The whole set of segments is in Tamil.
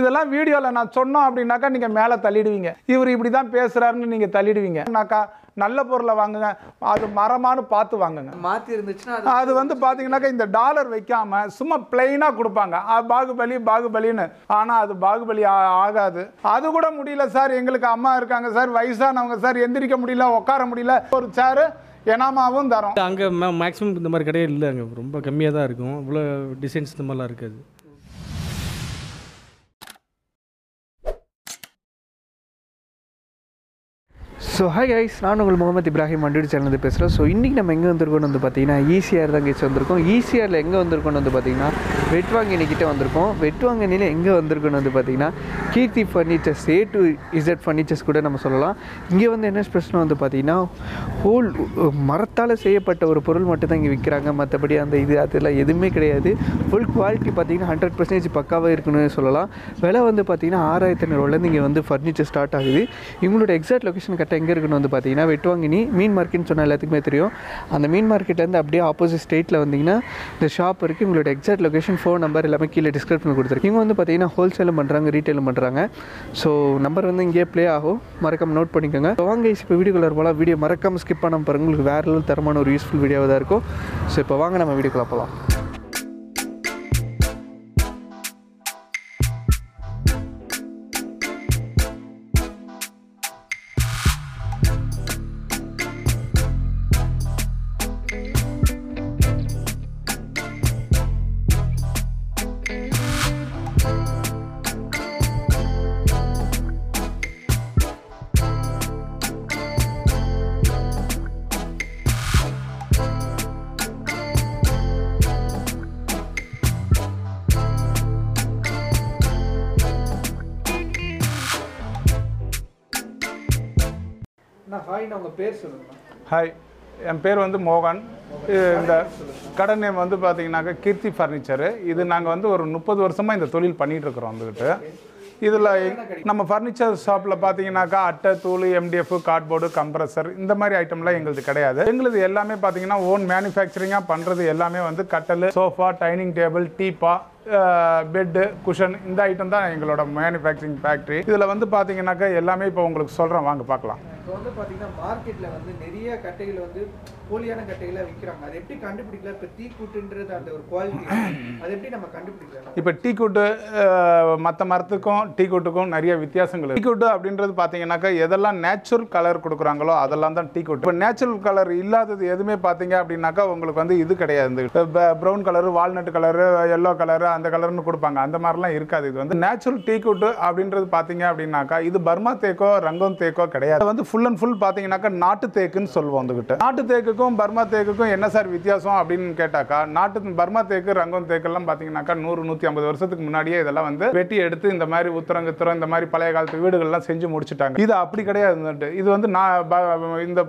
இதெல்லாம் வீடியோல நான் சொன்னோம் அப்படினாக்க நீங்க மேலே தள்ளிடுவீங்க. இவர் இப்படி தான் பேசுறாருன்னு நீங்க தள்ளிடுவீங்க. நாக்கா நல்ல பொருளை வாங்குங்க. அது மரமானு பார்த்து வாங்குங்க. மாத்தி இருந்துச்சுனா அது வந்து பாத்தீங்கன்னாக்க இந்த டாலர் வைக்காம சும்மா ப்ளைனா கொடுப்பாங்க. பாகுபலி பாகுபலின்னு. ஆனா அது பாகுபலி ஆகாது. அது கூட முடியல சார், எங்களுக்கு அம்மா இருக்காங்க சார், வயசானவங்க சார், எந்திரிக்க முடியல, உட்கார முடியல, ஒரு சேர் எனாமாவும் தரோம். அங்கே மேக்ஸிமம் இந்த மாதிரி கடையே இல்லை, அங்கே ரொம்ப கம்மியாக தான் இருக்கும். இவ்வளோ டிசைன்ஸ் இந்த மாதிரிலாம் இருக்காது. ஸோ ஹை கைஸ், நான் உங்கள் முகமது இப்ராஹிம் மண்டியூர் சேனல்ந்து பேசுகிறேன். ஸோ இன்றைக்கி நம்ம எங்கே வந்திருக்கோன்னு வந்து பார்த்திங்கன்னா ஈஸியாக தான் கேச்சு வந்திருக்கோம். ஈஸியாரில் எங்கே வந்திருக்கோன்னு வந்து பார்த்திங்கன்னா வெட்வாங்கினிக்கிட்ட வந்திருக்கோம். வெட்வாங்கினியில் எங்கே வந்திருக்கோன்னு வந்து பார்த்திங்கன்னா Keerthi furnitures, A to Z furnitures கூட நம்ம சொல்லலாம். இங்கே வந்து என்ன ஸ்பெஷல்னு வந்து பார்த்திங்கன்னா ஹோல் மரத்தால் செய்யப்பட்ட ஒரு பொருள் மட்டும்தான் இங்கே விற்கிறாங்க. மற்றபடி அந்த இது அதெல்லாம் எதுவுமே கிடையாது. ஃபுல் குவாலிட்டி பார்த்திங்கன்னா 100% பக்காவாக இருக்குன்னு சொல்லலாம். விலை வந்து பார்த்திங்கன்னா 6500 ரூபாலேருந்து இங்கே வந்து ஃபர்னிச்சர் ஸ்டார்ட் ஆகுது. இவங்களோட எக்ஸாக்ட் லொக்கேஷன் கரெக்டாக எங்கே இருக்குன்னு வந்து பார்த்தீங்கன்னா வெட்டுவாங்கினி மீன் மார்க்கெட்னு சொன்னால் எல்லாத்துக்குமே தெரியும். அந்த மீன் மார்க்கெட்லேருந்து அப்படியே ஆப்போசிட் ஸ்டேட்டில் வந்தீங்கன்னா இந்த ஷாப் இருக்குது. உங்களோட எக்ஸாக்ட் லொக்கேஷன், ஃபோன் நம்பர் எல்லாமே கீழே டிஸ்கிரைப் பண்ணி கொடுத்துருக்கு. இங்கே வந்து பார்த்தீங்கன்னா ஹோல்சேலும் பண்ணுறாங்க, ரீட்டெயிலும் பண்ணுறாங்க. ஸோ நம்பர் வந்து இங்கேயே ப்ளே ஆகும், மறக்காமல் நோட் பண்ணிக்கோங்க. வாங்க இப்போ வீடியோக்குள்ள போகலாம். வீடியோ மறக்காமல் ஸ்கிப் பண்ணாமல் பாருங்கள், உங்களுக்கு வேறு லெவல் தரமான ஒரு யூஸ்ஃபுல் வீடியோவாக தான் இருக்கும். ஸோ இப்போ வாங்க நம்ம வீடியோக்குள்ள போகலாம். ஹாய், என் பேர் வந்து மோகன். இந்த கடை நேம் வந்து பார்த்தீங்கன்னாக்கா கீர்த்தி ஃபர்னிச்சரு. இது நாங்கள் வந்து ஒரு 30 வருஷமாக இந்த தொழில் பண்ணிகிட்ருக்குறோம். வந்துக்கிட்டு இதில் நம்ம ஃபர்னிச்சர் ஷாப்பில் பார்த்தீங்கன்னாக்கா அட்டை, தூள், MDF, கார்ட்போர்டு, கம்ப்ரஸர் இந்த மாதிரி ஐட்டம்லாம் எங்களுக்கு கிடையாது. எங்களுக்கு எல்லாமே பார்த்தீங்கன்னா ஓன் மேனுஃபேக்சரிங்காக பண்ணுறது. எல்லாமே வந்து கட்டல், சோஃபா, டைனிங் டேபிள், டீப்பா, பெட்டு, குஷன் இந்த ஐட்டம் தான் எங்களோட மேனுஃபேக்சரிங் ஃபேக்ட்ரி. இதில் வந்து பார்த்தீங்கன்னாக்கா எல்லாமே இப்போ உங்களுக்கு சொல்கிறேன், வாங்க பார்க்கலாம். இப்போ வந்து பார்த்தீங்கன்னா மார்க்கெட்டில் வந்து நிறைய கட்டைகள் வந்து போலியான கட்டைகளை விற்கிறாங்க. அது எப்படி கண்டுபிடிக்கலாம்? இப்போ டீக்கூட்டுன்றது அந்த ஒரு குவாலிட்டி, அது எப்படி நம்ம கண்டுபிடிக்கலாம்? இப்போ டீக்கூட்டு மற்ற மரத்துக்கும் டீக்கூட்டுக்கும் நிறைய வித்தியாசங்கள். டீக்கூட்டு அப்படின்றது பார்த்தீங்கன்னாக்கா எதெல்லாம் நேச்சுரல் கலர் கொடுக்குறாங்களோ அதெல்லாம் தான் டீக்கூட்டு. இப்போ நேச்சுரல் கலர் இல்லாதது எதுவுமே பார்த்தீங்க அப்படின்னாக்கா உங்களுக்கு வந்து இது கிடையாது. Brown colour, walnut colour, yellow colour, அந்த கலர்னு கொடுப்பாங்க. அந்த மாதிரிலாம் இருக்காது. இது வந்து நேச்சுரல் டீக்கூட்டு அப்படின்றது பார்த்தீங்க அப்படின்னாக்கா இது பர்மா தேக்கோ ரங்கோன் தேக்கோ கிடையாது. வந்து ஃபுல் அண்ட் ஃபுல் பார்த்தீங்கன்னாக்கா நாட்டு தேக்குன்னு சொல்லுவோம். வந்துக்கிட்டு நாட்டு தேக்குக்கும் பர்மா தேக்குக்கும் என்ன சார் வித்தியாசம் அப்படின்னு கேட்டாக்கா, நாட்டு பர்மா தேக்கு, ரங்கோன் தேக்கெல்லாம் பார்த்தீங்கன்னாக்கா 100-150 வருஷத்துக்கு முன்னாடியே இதெல்லாம் வந்து வெட்டி எடுத்து இந்த மாதிரி உத்தரங்குத்தரம் இந்த மாதிரி பழைய காலத்து வீடுகள்லாம் செஞ்சு முடிச்சுட்டாங்க. இது அப்படி கிடையாது. இது வந்து இந்த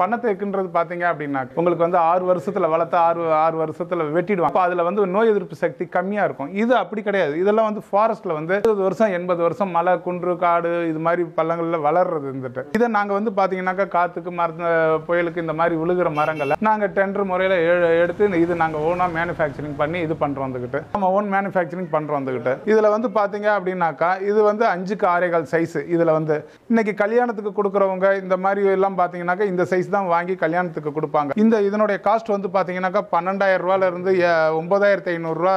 பண்ண தேக்குன்றது பார்த்தீங்க அப்படின்னா உங்களுக்கு வந்து 6 வருஷத்தில் வளர்த்து ஆறு வருஷத்தில் வெட்டிடுவாங்க. அப்போ அதில் வந்து நோய் எதிர்ப்பு சக்தி கம்மியாக இருக்கும். இது அப்படி கிடையாது. இதெல்லாம் வந்து ஃபாரஸ்ட்டில் வந்து 70 வருஷம் மலை, குன்று, காடு இது மாதிரி பள்ளங்களில் வளர்றது. இருந்துட்டு இதை நாங்கள் வந்து பார்த்தீங்கன்னாக்கா காற்றுக்கு, மரத்து, புயலுக்கு இந்த மாதிரி விழுகிற மரங்களை நாங்கள் டெண்டர் முறையில் எடுத்து இது நாங்கள் ஓனாக மேனுஃபேக்சரிங் பண்ணி இது பண்ணுறோம். வந்துக்கிட்டு நம்ம ஓன் மேனுஃபேக்சரிங் பண்ணுறோம். வந்துக்கிட்டு இதில் வந்து பார்த்தீங்க அப்படின்னாக்கா இது வந்து 5க்கு 6/4 சைஸு. இதில் வந்து இன்னைக்கு கல்யாணத்துக்கு கொடுக்குறவங்க இந்த மாதிரி எல்லாம் பார்த்தீங்கன்னாக்கா இந்த சைஸ் தான் வாங்கி கல்யாணத்துக்கு கொடுப்பாங்க. இந்த இதனுடைய காஸ்ட் வந்து பார்த்தீங்கன்னாக்கா 12,000 ரூபாயிலிருந்து 9,500 ரூபா,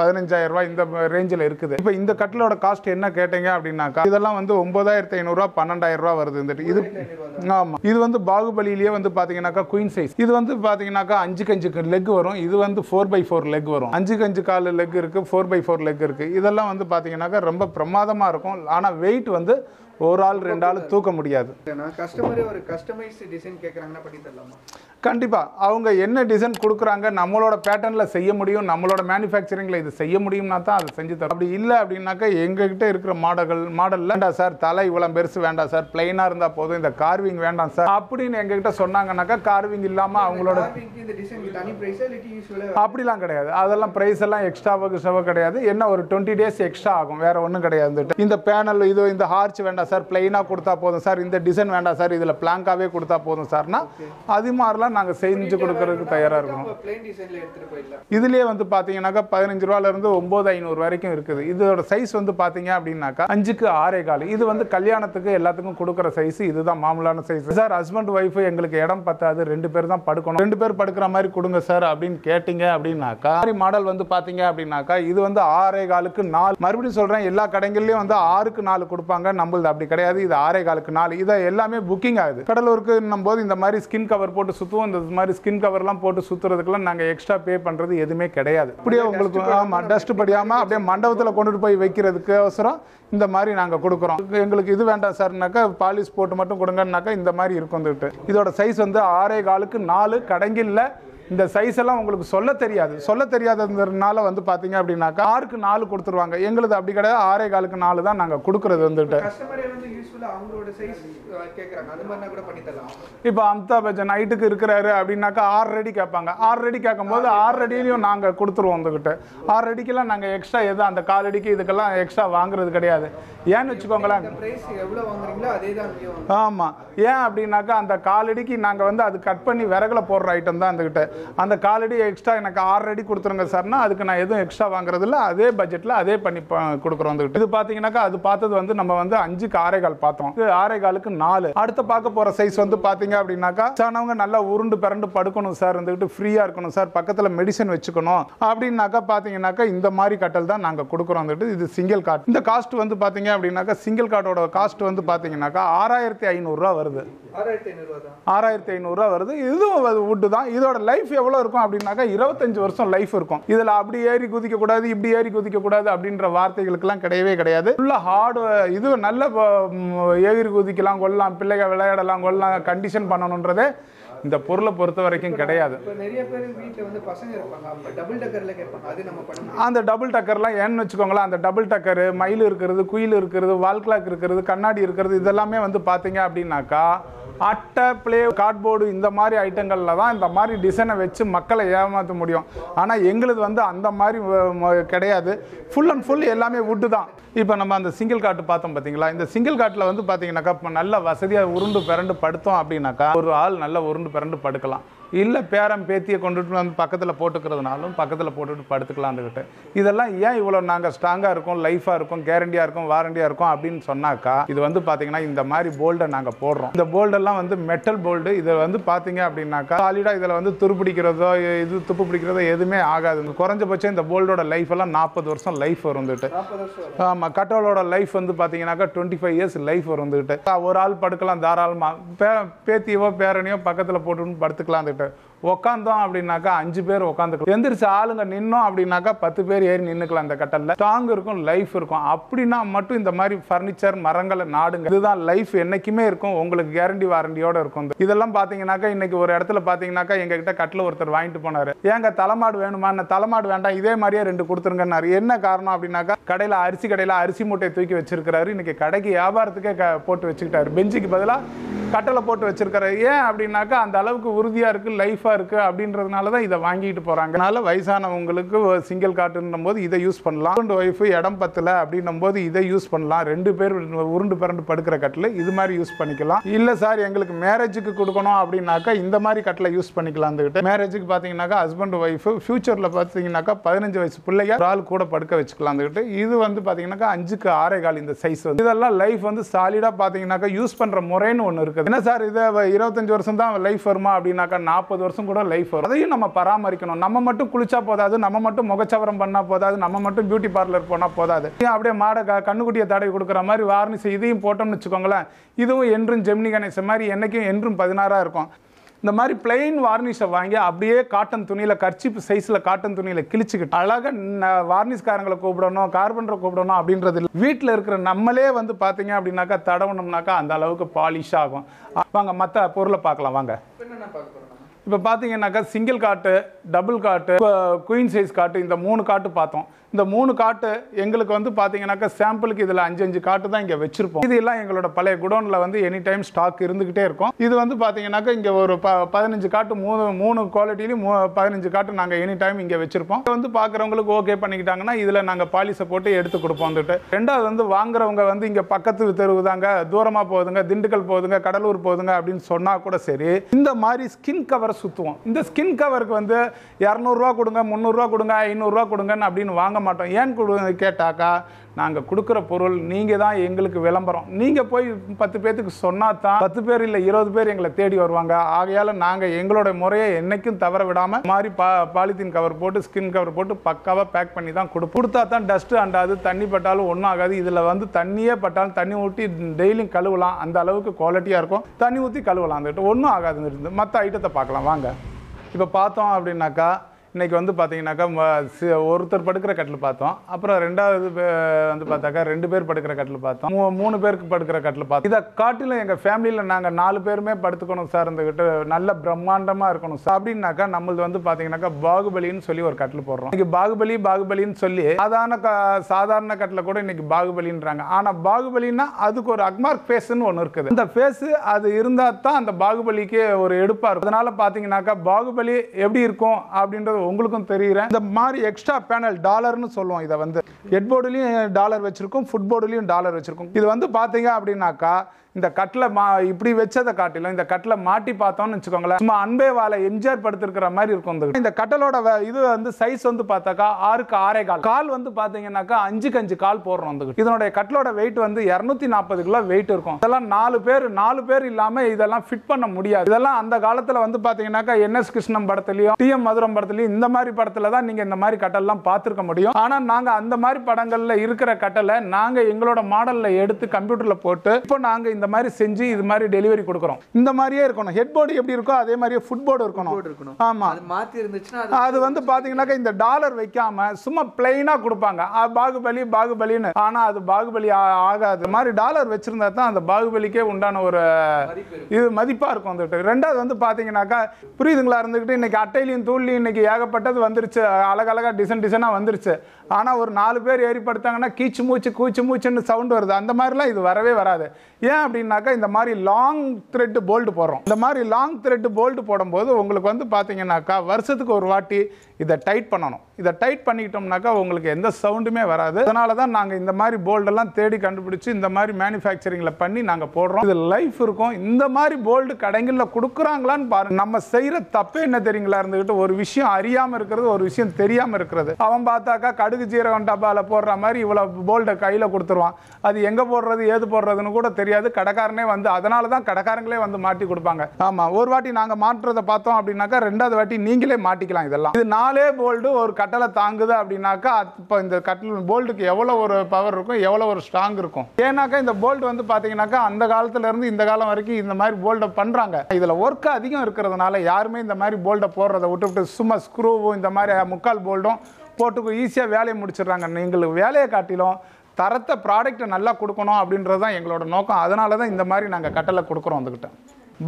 15,000 ரூபா இந்த ரேஞ்சில் இருக்குது. இப்போ இந்த கட்டிலோட காஸ்ட் என்ன கேட்டீங்க அப்படின்னாக்கா இதெல்லாம் வந்து 9,500 ரூபா, 12,000 ரூபா வருது. இது ஆமா, இது வந்து பாகுபலியிலேயே வந்து பாத்தீங்கன்னாக்கா குயின் சைஸ். இது வந்து பாத்தீங்கன்னாக்கா 5 லெக் வரும். இது வந்து 4x4 லெக் வரும். 5 கால் லெக் இருக்கு, 4x4 லெக் இருக்கு. இதெல்லாம் வந்து பாத்தீங்கன்னாக்கா ரொம்ப பிரமாதமா இருக்கும். ஆனா வெயிட் வந்து ஒரு ஆள் 2 ஆள் தூக்க முடியாது. கண்டிப்பாக அவங்க என்ன டிசைன் கொடுக்குறாங்க, நம்மளோட பேட்டர்னில் செய்ய முடியும், நம்மளோட மேனுஃபேக்சரிங்கில் இது செய்ய முடியும்னா தான் அதை செஞ்சு தரும். அப்படி இல்லை அப்படின்னாக்கா எங்ககிட்ட இருக்கிற மாடலில் வேண்டாம் சார், தலை இவ்வளோ பெருசு வேண்டாம் சார், பிளைனாக இருந்தால் போதும், இந்த கார்விங் வேண்டாம் சார் அப்படின்னு எங்ககிட்ட சொன்னாங்கன்னாக்கா கார்விங் இல்லாமல் அவங்களோட அப்படிலாம் கிடையாது. அதெல்லாம் ப்ரைஸ் எல்லாம் எக்ஸ்ட்ராவாக கிடையாது. என்ன ஒரு 20 days எக்ஸ்ட்ரா ஆகும், வேற ஒன்றும் கிடையாது. இந்த பேனல் இது இந்த ஆர்ச் வேண்டாம் சார், பிளைனாக கொடுத்தா போதும் சார், இந்த டிசைன் வேண்டாம் சார், இதில் பிளாங்காகவே கொடுத்தா போதும் சார்னா அது மாதிரிலாம் நாங்க செஞ்சு கொடுக்கிறதுக்கு தயாரா இருக்கோம். ப்ளைன் டிசைன்ல எடுத்துட்டு போயிடலாம். இதுலயே வந்து பாத்தீங்கன்னாக்க 15 ரூபாயில இருந்து 9500 வரைக்கும் இருக்குது. இதோட சைஸ் வந்து பாத்தீங்க அப்படினாக்கா 5க்கு 6.25. இது வந்து கல்யாணத்துக்கு எல்லாத்துக்கும் கொடுக்கிற சைஸ். இதுதான் மாமூலான சைஸ். சார் ஹஸ்பண்ட் வைஃப் எங்களுக்கு இடம் பத்தாது, ரெண்டு பேர் தான் படுக்கணும், ரெண்டு பேர் படுக்கிற மாதிரி கொடுங்க சார் அப்படின்னு கேட்டிங்க அப்படினாக்கா இந்த மாடல் வந்து பாத்தீங்க அப்படினாக்கா இது வந்து 6.25க்கு 4. மறுபடியும் சொல்றேன், எல்லா கடைகளிலும் வந்து 6க்கு 4 கொடுப்பாங்க, நம்மளுது அப்படி கிடையாது. இது 6.25க்கு 4. இத எல்லாமே புக்கிங் ஆகுது. கடலூருக்கு நம்மபோது இந்த மாதிரி ஸ்கின் கவர் போட்டு சுத்துவோம். இந்த மாதிரி ஸ்கின் கவர்லாம் போட்டு சுத்துறதுக்குலாம் நாங்க எக்ஸ்ட்ரா பே பண்றது எதுமே கிடையாது. அப்படியே உங்களுக்கு ஆமா டஸ்ட் படியாம அப்படியே மண்டபத்துல கொண்டுட்டு போய் வைக்கிறதுக்கு அவசரம் இந்த மாதிரி நாங்க கொடுக்குறோம். உங்களுக்கு இது வேண்டாம் சார்னாக்கா பாலிஷ் போட்டு மட்டும் கொடுங்கன்னாக்கா இந்த மாதிரி இருக்கும்ந்துட்டு. இதோட சைஸ் வந்து 6.25க்கு 4. கடங்கில்ல இந்த சைஸ் எல்லாம் உங்களுக்கு சொல்ல தெரியாது. சொல்ல தெரியாததுனால வந்து பாத்தீங்க அப்படின்னாக்கா 6க்கு 4 கொடுத்துருவாங்க. எங்களுது அப்படி கிடையாது, 6.25க்கு 4 தான் நாங்க கொடுக்கறது வந்துட்டு. கஸ்டமரே வந்து யூசுவலா அவங்களோட சைஸ் கேக்குறாங்க, அது மாதிரி கூட பண்ணி தரலாம். இப்போ அமிதாப் பச்சன் நைட்டுக்கு இருக்கிறாரு அப்படின்னாக்கா 6 அடி கேட்பாங்க. 6 அடி கேட்கும்போது 6 அடியிலையும் நாங்க கொடுத்துருவோம் வந்துகிட்டு. 6 அடிக்கெல்லாம் நாங்க எக்ஸ்ட்ரா எதுவும் அந்த 4 அடிக்கு இதுக்கெல்லாம் எக்ஸ்ட்ரா வாங்குறது கிடையாது. ஏன்னு வச்சுக்கோங்களேன், பிரைஸ் எவ்வளவு வாங்குறீங்களோ அதே தான். ஆமா, ஏன் அப்படின்னாக்கா அந்த 4 அடிக்கு நாங்க வந்து அது கட் பண்ணி விறகுல போடுற ஐட்டம் தான் வந்துகிட்ட. அந்த 4 அடி எக்ஸ்ட்ரா எனக்கு 6 அடி கொடுத்துருங்க சார்னா அதுக்கு நான் எதுவும் எக்ஸ்ட்ரா வாங்குறது இல்லை, அதே பட்ஜெட்டில் அதே பண்ணி கொடுக்குறோம். இது பார்த்தீங்கன்னாக்கா அது பார்த்தது வந்து நம்ம வந்து 5க்கு 6.25 பார்த்தோம். 6.25க்கு 4. அடுத்து பார்க்க போகிற சைஸ் வந்து பார்த்தீங்க அப்படின்னாக்கா சானவங்க நல்லா உருண்டு பிறண்டு படுக்கணும் சார், இருந்துக்கிட்டு ஃப்ரீயாக இருக்கணும் சார், பக்கத்தில் மெடிசன் வச்சுக்கணும் அப்படின்னாக்கா பார்த்தீங்கன்னாக்கா இந்த மாதிரி கட்டல் தான் நாங்கள் கொடுக்குறோம். இது சிங்கிள் கார்ட். இந்த காஸ்ட் வந்து பார்த்தீங்க அப்படின்னாக்கா சிங்கிள் கார்டோட காஸ்ட் வந்து பார்த்தீங்கன்னாக்கா 6500 ரூபா வருது. 6500 ரூபா வருது. இதுவும் வுட்டு தான். இதோட லைஃப் எவ்வளவு இருக்கும் அப்படின்னாக்கா 25 வருஷம் லைஃப் இருக்கும். இதுல அப்படி ஏறி குதிக்க கூடாது, இப்படி ஏறி குதிக்க கூடாது அப்படின்ற வார்த்தைகளுக்கெல்லாம் கிடையவே கிடையாது. ஃபுல்லா ஹார்டு. இது நல்ல ஏறி குதிக்கலாம், கொள்ளலாம், பிள்ளைகள் விளையாடலாம், கொள்ளலாம், கண்டிஷன் பண்ணணுன்றதே இந்த பொருளை பொறுத்த வரைக்கும் கிடையாது. அந்த டபுள் டக்கர்லாம் ஏன்னு வச்சுக்கோங்களேன், அந்த டபுள் டக்கரு மயில் இருக்கிறது, குயில் இருக்கிறது, வால் கிளாக் இருக்கிறது, கண்ணாடி இருக்கிறது, இதெல்லாமே வந்து பார்த்தீங்க அப்படின்னாக்கா அட்டை, பிளே, கார்ட்போர்டு இந்த மாதிரி ஐட்டங்களில் தான் இந்த மாதிரி டிசைனை வச்சு மக்களை ஏமாற்ற முடியும். ஆனால் எங்களுது வந்து அந்த மாதிரி கிடையாது. ஃபுல் அண்ட் ஃபுல் எல்லாமே வுட்டு தான். இப்போ நம்ம அந்த சிங்கிள் காட்டு பார்த்தோம் பார்த்தீங்களா. இந்த சிங்கிள் காட்டில் வந்து பார்த்தீங்கன்னாக்கா இப்போ நல்ல வசதியாக உருண்டு பிறண்டு படுத்தோம் அப்படின்னாக்கா ஒரு ஆள் நல்லா உருண்டு பிறண்டு படுக்கலாம். இல்லை பேரம் பேத்தியை கொண்டுட்டு வந்து பக்கத்தில் போட்டுக்கிறதுனாலும் பக்கத்தில் போட்டுட்டு படுத்துக்கலாம்கிட்ட. இதெல்லாம் ஏன் இவ்வளோ நாங்கள் ஸ்ட்ராங்காக இருக்கும், லைஃபாக இருக்கும், கேரண்டியாக இருக்கும், வாரண்டியாக இருக்கும் அப்படின்னு சொன்னாக்கா இது வந்து பார்த்தீங்கன்னா இந்த மாதிரி போல்டை நாங்கள் போடுறோம். இந்த போல்டெல்லாம் வந்து மெட்டல் போல்டு. இதை வந்து பார்த்தீங்க அப்படின்னாக்கா சாலிடாக இதில் வந்து துருப்பிடிக்கிறதோ இது துப்பு பிடிக்கிறதோ எதுவுமே ஆகாது. குறைஞ்சபட்சம் இந்த போல்டோட லைஃப் எல்லாம் 40 வருஷம் லைஃப் வருந்துட்டு. ஆமாம், கட்டோலோட லைஃப் வந்து பார்த்தீங்கன்னாக்கா 25 இயர்ஸ் லைஃப் வருந்துக்கிட்டு. ஒரு ஆள் படுக்கலாம் தாராளமாக, பேத்தியவோ பேரனையோ பக்கத்தில் போட்டுன்னு படுத்துக்கலாம். உட்காந்தோம் அப்படின்னாக்கா 5 பேர் உட்காந்துக்கலாம். எந்திரிச்சு ஆளுங்க நின்னோம் அப்படின்னாக்கா 10 பேர் ஏறி நின்னுக்கலாம். அந்த கட்டல்ல ஸ்ட்ராங் இருக்கும், லைஃப் இருக்கும். அப்படின்னா மட்டும் இந்த மாதிரி பர்னிச்சர் மரங்களை நாடுங்க. இதுதான் லைஃப் என்னைக்குமே இருக்கும், உங்களுக்கு கேரண்டி வாரண்டியோட இருக்கும். இதெல்லாம் பாத்தீங்கன்னாக்கா இன்னைக்கு ஒரு இடத்துல பாத்தீங்கன்னாக்கா எங்க கிட்ட கட்டில் ஒருத்தர் வாங்கிட்டு போனாரு. ஏங்க தலைமாடு வேணுமா? தலைமாடு வேண்டாம், இதே மாதிரியே 2 கொடுத்துருங்கன்னாரு. என்ன காரணம் அப்படின்னாக்கா கடையில அரிசி மூட்டையை தூக்கி வச்சிருக்கிறாரு. இன்னைக்கு கடைக்கு வியாபாரத்துக்கே போட்டு வச்சுக்கிட்டாரு. பெஞ்சுக்கு பதிலாக கட்டளை போட்டு வச்சிருக்காரு. ஏன் அப்படின்னாக்கா அந்த அளவுக்கு உறுதியாக இருக்குது, லைஃபாக இருக்குது அப்படின்றதுனால தான் இதை வாங்கிட்டு போகிறாங்க. அதனால வயசானவங்களுக்கு சிங்கிள் காட்டுன்னும் போது இதை யூஸ் பண்ணலாம். ஹஸ்பண்ட் ஒய்ஃபு இடம் பத்தலை அப்படின்னும் போது இதை யூஸ் பண்ணலாம். 2 பேர் உருண்டு பிறண்டு படுக்கிற கட்டில் இது மாதிரி யூஸ் பண்ணிக்கலாம். இல்லை சார் எங்களுக்கு மேரேஜுக்கு கொடுக்கணும் அப்படின்னாக்கா இந்த மாதிரி கட்டில் யூஸ் பண்ணிக்கலாம். அந்த மேரேஜுக்கு பார்த்தீங்கன்னாக்கா ஹஸ்பண்ட் ஒய்ஃபு ஃபியூச்சரில் பார்த்தீங்கன்னாக்கா 15 வயசு பிள்ளைங்க ஒரு ஆள் கூட படுக்க வச்சுக்கலாம். அந்த இது வந்து பார்த்தீங்கன்னாக்கா 5க்கு 6.25 இந்த சைஸ் வந்து. இதெல்லாம் லைஃப் வந்து சாலிடாக பார்த்தீங்கன்னாக்கா யூஸ் பண்ணுற முறைன்னு ஒன்று இருக்குது. என்ன சார் இதை 25 வருஷம் தான் லைஃப் வருமா அப்படின்னாக்கா 40 வருஷம் கூட லைஃப் வரும். அதையும் நம்ம பராமரிக்கணும். நம்ம மட்டும் குளிச்சா போதாது, நம்ம மட்டும் முகச்சவரம் பண்ணால் போதாது, நம்ம மட்டும் பியூட்டி பார்லர் போனால் போதாது. அப்படியே மாடை கண்ணுக்குட்டியை தடவி கொடுக்குற மாதிரி வார்னிஷ் இதையும் போட்டோம்னு வச்சுக்கோங்களேன், இதுவும் என்றும் ஜெமினி கணேசன் மாதிரி என்றைக்கும் என்றும் 16ஆக இருக்கும். இந்த மாதிரி பிளெயின் வார்னிஷை வாங்கி அப்படியே காட்டன் துணியில் கர்ச்சிப்பு சைஸில் காட்டன் துணியில் கிழிச்சிக்கிட்டு அழகாக வார்னிஷ்காரங்களை கூப்பிடணும், கார்பெண்டரை கூப்பிடணும் அப்படின்றது இல்லை. வீட்டில் இருக்கிற நம்மளே வந்து பார்த்தீங்க அப்படின்னாக்கா தடவணும்னாக்கா அந்த அளவுக்கு பாலிஷ் ஆகும். வாங்க மற்ற பொருளை பார்க்கலாம். வாங்க இப்போ பார்த்தீங்கன்னாக்கா சிங்கிள் காட்டு, டபுள் காட்டு, குயின் சைஸ் காட்டு, இந்த 3 காட்டு பார்த்தோம். இந்த மூணு காட்டு எங்களுக்கு வந்து பாத்தீங்கன்னாக்க சாம்பிளுக்கு இதல 5 காட்டு தான் இங்க வெச்சிருப்போம். இது எல்லாம் எங்களோட பழைய குடோன்ல வந்து எனி டைம் ஸ்டாக் இருந்துக்கிட்டே இருக்கும். இது வந்து பாத்தீங்கன்னாக்க இங்க ஒரு 15 காட்டு மூணு குவாலிட்டியில 15 காட்டு நாங்க எனி டைம் இங்க வெச்சிருப்போம். இது வந்து பார்க்கறவங்களுக்கு ஓகே பண்ணிட்டாங்கன்னா இதல நாங்க பாலிஷ் போட்டு எடுத்து கொடுப்போம். ரெண்டாவது வந்து வாங்குறவங்க வந்து இங்க பக்கத்து தெருவுதாங்க, தூரமா போகுதுங்க, திண்டுக்கல் போகுதுங்க, கடலூர் போகுதுங்க அப்படினு சொன்னா கூட சரி, இந்த மாதிரி ஸ்கின் கவர் சுத்துவோம். இந்த ஸ்கின் கவருக்கு வந்து 200 ரூபாய் கொடுங்க, 300 ரூபாய் கொடுங்க, 500 ரூபாய் கொடுங்கன்னு அப்படினு வாங்க மாட்டோம். ஏன் கேட்டாக்கா, நாங்க கொடுக்கிற பொருள் நீங்க தான் எங்களுக்கு விளம்பரம். நீங்க போய் 10 பேருக்கு சொன்னா தான் 10 பேர் இல்ல 20 பேர் எங்களை தேடி வருவாங்க. ஆகையால நாங்க எங்களோட முறையை என்னைக்கும் தவற விடாம மாதிரி பாலித்தீன் கவர் போட்டு ஸ்கின் கவர் போட்டு பக்காவா பேக் பண்ணி தான் கொடுத்தா தான் டஸ்ட் அண்டாது, தண்ணி பட்டாலும் ஒன்றும் ஆகாது. இதுல வந்து தண்ணியே பட்டாலும் தண்ணி ஊற்றி டெய்லியும் கழுவலாம், அந்த அளவுக்கு குவாலிட்டியா இருக்கும். தண்ணி ஊற்றி கழுவலாம், அந்த ஒன்றும் ஆகாதுன்னு இருந்து மற்ற ஐட்டத்தை பார்க்கலாம் வாங்க. இப்போ பார்த்தோம் அப்படின்னாக்கா, இன்றைக்கி வந்து பார்த்தீங்கன்னாக்கா ஒருத்தர் படுக்கிற கட்டில் பார்த்தோம், அப்புறம் ரெண்டாவது வந்து பார்த்தாக்கா 2 பேர் படுக்கிற கட்டில் பார்த்தோம், 3 பேருக்கு படுக்கிற கட்டில் பார்த்தோம். இதை காட்டிலும் எங்கள் ஃபேமிலியில் நாங்கள் 4 பேருமே படுத்துக்கணும் சார், இந்த கிட்ட நல்ல பிரம்மாண்டமாக இருக்கணும் சார் அப்படின்னாக்கா நம்மளது வந்து பார்த்தீங்கன்னாக்கா பாகுபலின்னு சொல்லி ஒரு கட்டில் போடுறோம். இன்றைக்கி பாகுபலின்னு சொல்லி சாதாரண கட்டில் கூட இன்றைக்கி பாகுபலின்றாங்க. ஆனால் பாகுபலின்னா அதுக்கு ஒரு அக்மார்க் ஃபேஸ்ன்னு ஒன்று இருக்குது. அந்த ஃபேஸு அது இருந்தால் தான் அந்த பாகுபலிக்கு ஒரு எடுப்பாக இருக்கும். அதனால் பார்த்தீங்கன்னாக்கா பாகுபலி எப்படி இருக்கும் அப்படின்றது உங்களுக்கும் தெரியறேன். இந்த மாதிரி எக்ஸ்ட்ரா பேனல் டாலர்னு சொல்லுவோம். இதை வந்து ஹெட் போர்டுலயும் டாலர் வச்சிருக்கோம், ஃபுட் போர்டுலயும் டாலர் வச்சிருக்கோம். இது வந்து பாத்தீங்க அப்படின்னாக்கா இந்த கட்டில் இப்படி வச்சதை காட்டிலும் இந்த கட்டில் மாட்டி பார்த்தோம்னு வச்சுக்கோங்களேன், சும்மா அன்பே வாழை எம்ஜிஆர் படுத்துருக்கிற மாதிரி இருக்கும். இந்த கட்டலோட இது வந்து சைஸ் வந்து பார்த்தாக்கா 6க்கு 6.25 கால் வந்து பார்த்தீங்கன்னாக்கா 5க்கு 5 கால் போடுறோம். வந்து இதனுடைய கட்டலோட வெயிட் வந்து 240 கிலோ வெயிட் இருக்கும். இதெல்லாம் 4 பேர் இல்லாமல் இதெல்லாம் ஃபிட் பண்ண முடியாது. இதெல்லாம் அந்த காலத்தில் வந்து பார்த்தீங்கன்னாக்கா NS கிருஷ்ணன் படத்துலையும் TM மதுரம் படத்துலையும் இந்த மாதிரி படத்தில் தான் நீங்கள் இந்த மாதிரி கட்டலெல்லாம் பார்த்துருக்க முடியும். ஆனால் நாங்கள் அந்த மாதிரி படங்களில் இருக்கிற கட்டலை நாங்கள் எங்களோட மாடலில் எடுத்து கம்ப்யூட்டரில் போட்டு இப்போ நாங்கள் இந்த மாதிரி செஞ்சு இது மாதிரி டெலிவரி கொடுக்குறோம். இந்த மாதிரியே இருக்கணும். ஹெட் போர்டு எப்படி இருக்கோ அதே மாதிரியே ஃபுட் போர்டு இருக்கணும். ஆமா, அது மாத்தி இருந்துச்சுனா அது வந்து பாத்தீங்கன்னாக்க இந்த டாலர் வைக்காம சும்மா பிளைனா கொடுப்பாங்க பாகுபலின்னு. ஆனா அது பாகுபலி ஆகாது. மாதிரி டாலர் வச்சிருந்தா தான் அந்த பாகுபலிக்கே உண்டான ஒரு இது மதிப்பா இருக்கும். ரெண்டாவது வந்து பாத்தீங்கன்னாக்கா புரியுதுங்களா இருந்துகிட்டு இன்னைக்கு அட்டையிலையும் தூள்லையும் இன்னைக்கு ஏகப்பட்டது வந்துருச்சு, அழகழகா டிசைனா வந்துருச்சு. ஆனா ஒரு 4 பேர் ஏறி படுத்தாங்கன்னா கீச்சு மூச்சு கூச்சு மூச்சுன்னு சவுண்ட் வருது. அந்த மாதிரிலாம் இது வரவே வராது. ஏன் அப்படின்னாக்கா இந்த மாதிரி லாங் த்ரெட் போல்ட் போடுறோம். இந்த மாதிரி லாங் த்ரெட் போல்ட் போடும்போது உங்களுக்கு வந்து பார்த்தீங்கன்னாக்கா வருஷத்துக்கு ஒரு வாட்டி இதை டைட் பண்ணணும். இதை டைட் பண்ணிக்கிட்டோம்னாக்கா உங்களுக்கு எந்த சவுண்டுமே வராது. அதனால தான் நாங்கள் இந்த மாதிரி போல்டெல்லாம் தேடி கண்டுபிடிச்சி இந்த மாதிரி மேனுஃபேக்சரிங்கில் பண்ணி நாங்கள் போடுறோம். இது லைஃப் இருக்கும். இந்த மாதிரி போல்டு கடைகளில் கொடுக்குறாங்களான்னு பாருங்கள். நம்ம செய்கிற தப்பே என்ன தெரியுங்களா இருந்துக்கிட்டு, ஒரு விஷயம் அறியாமல் இருக்கிறது, ஒரு விஷயம் தெரியாமல் இருக்கிறது. அவன் பார்த்தாக்கா கடுகு ஜீரகம் டப்பாவில் போடுற மாதிரி இவ்வளோ போல்டை கையில் கொடுத்துருவான். அது எங்கே போடுறது ஏது போடுறதுன்னு கூட தெரியாது. கடைக்காரனே வந்து அதனால தான் கடைக்காரங்களே வந்து மாட்டி கொடுப்பாங்க. ஆமா, ஒரு வாட்டி நாங்க மாற்றத பார்த்தோம் அப்படின்னாக்கா ரெண்டாவது வாட்டி நீங்களே மாட்டிக்கலாம். இதெல்லாம் இது 4 போல்டு ஒரு கட்டளை தாங்குது அப்படின்னாக்கா இப்போ இந்த கட்டளை போல்டுக்கு எவ்வளவு ஒரு பவர் இருக்கும், எவ்வளவு ஒரு ஸ்ட்ராங் இருக்கும். ஏன்னாக்கா இந்த போல்டு வந்து பாத்தீங்கன்னாக்கா அந்த காலத்துல இருந்து இந்த காலம் வரைக்கும் இந்த மாதிரி போல்ட பண்றாங்க. இதுல ஒர்க் அதிகம் இருக்கிறதுனால யாருமே இந்த மாதிரி போல்ட போடுறதை விட்டு சும்மா ஸ்க்ரூவும் இந்த மாதிரி முக்கால் போல்டும் போட்டுக்கு ஈஸியா வேலையை முடிச்சிடுறாங்க. எங்களுக்கு வேலையை காட்டிலும் தரத்தை ப்ராடக்ட்டை நல்லா கொடுக்கணும் அப்படின்றது தான் எங்களோட நோக்கம். அதனால தான் இந்த மாதிரி நாங்கள் கட்டளை கொடுக்குறோம். வந்துக்கிட்ட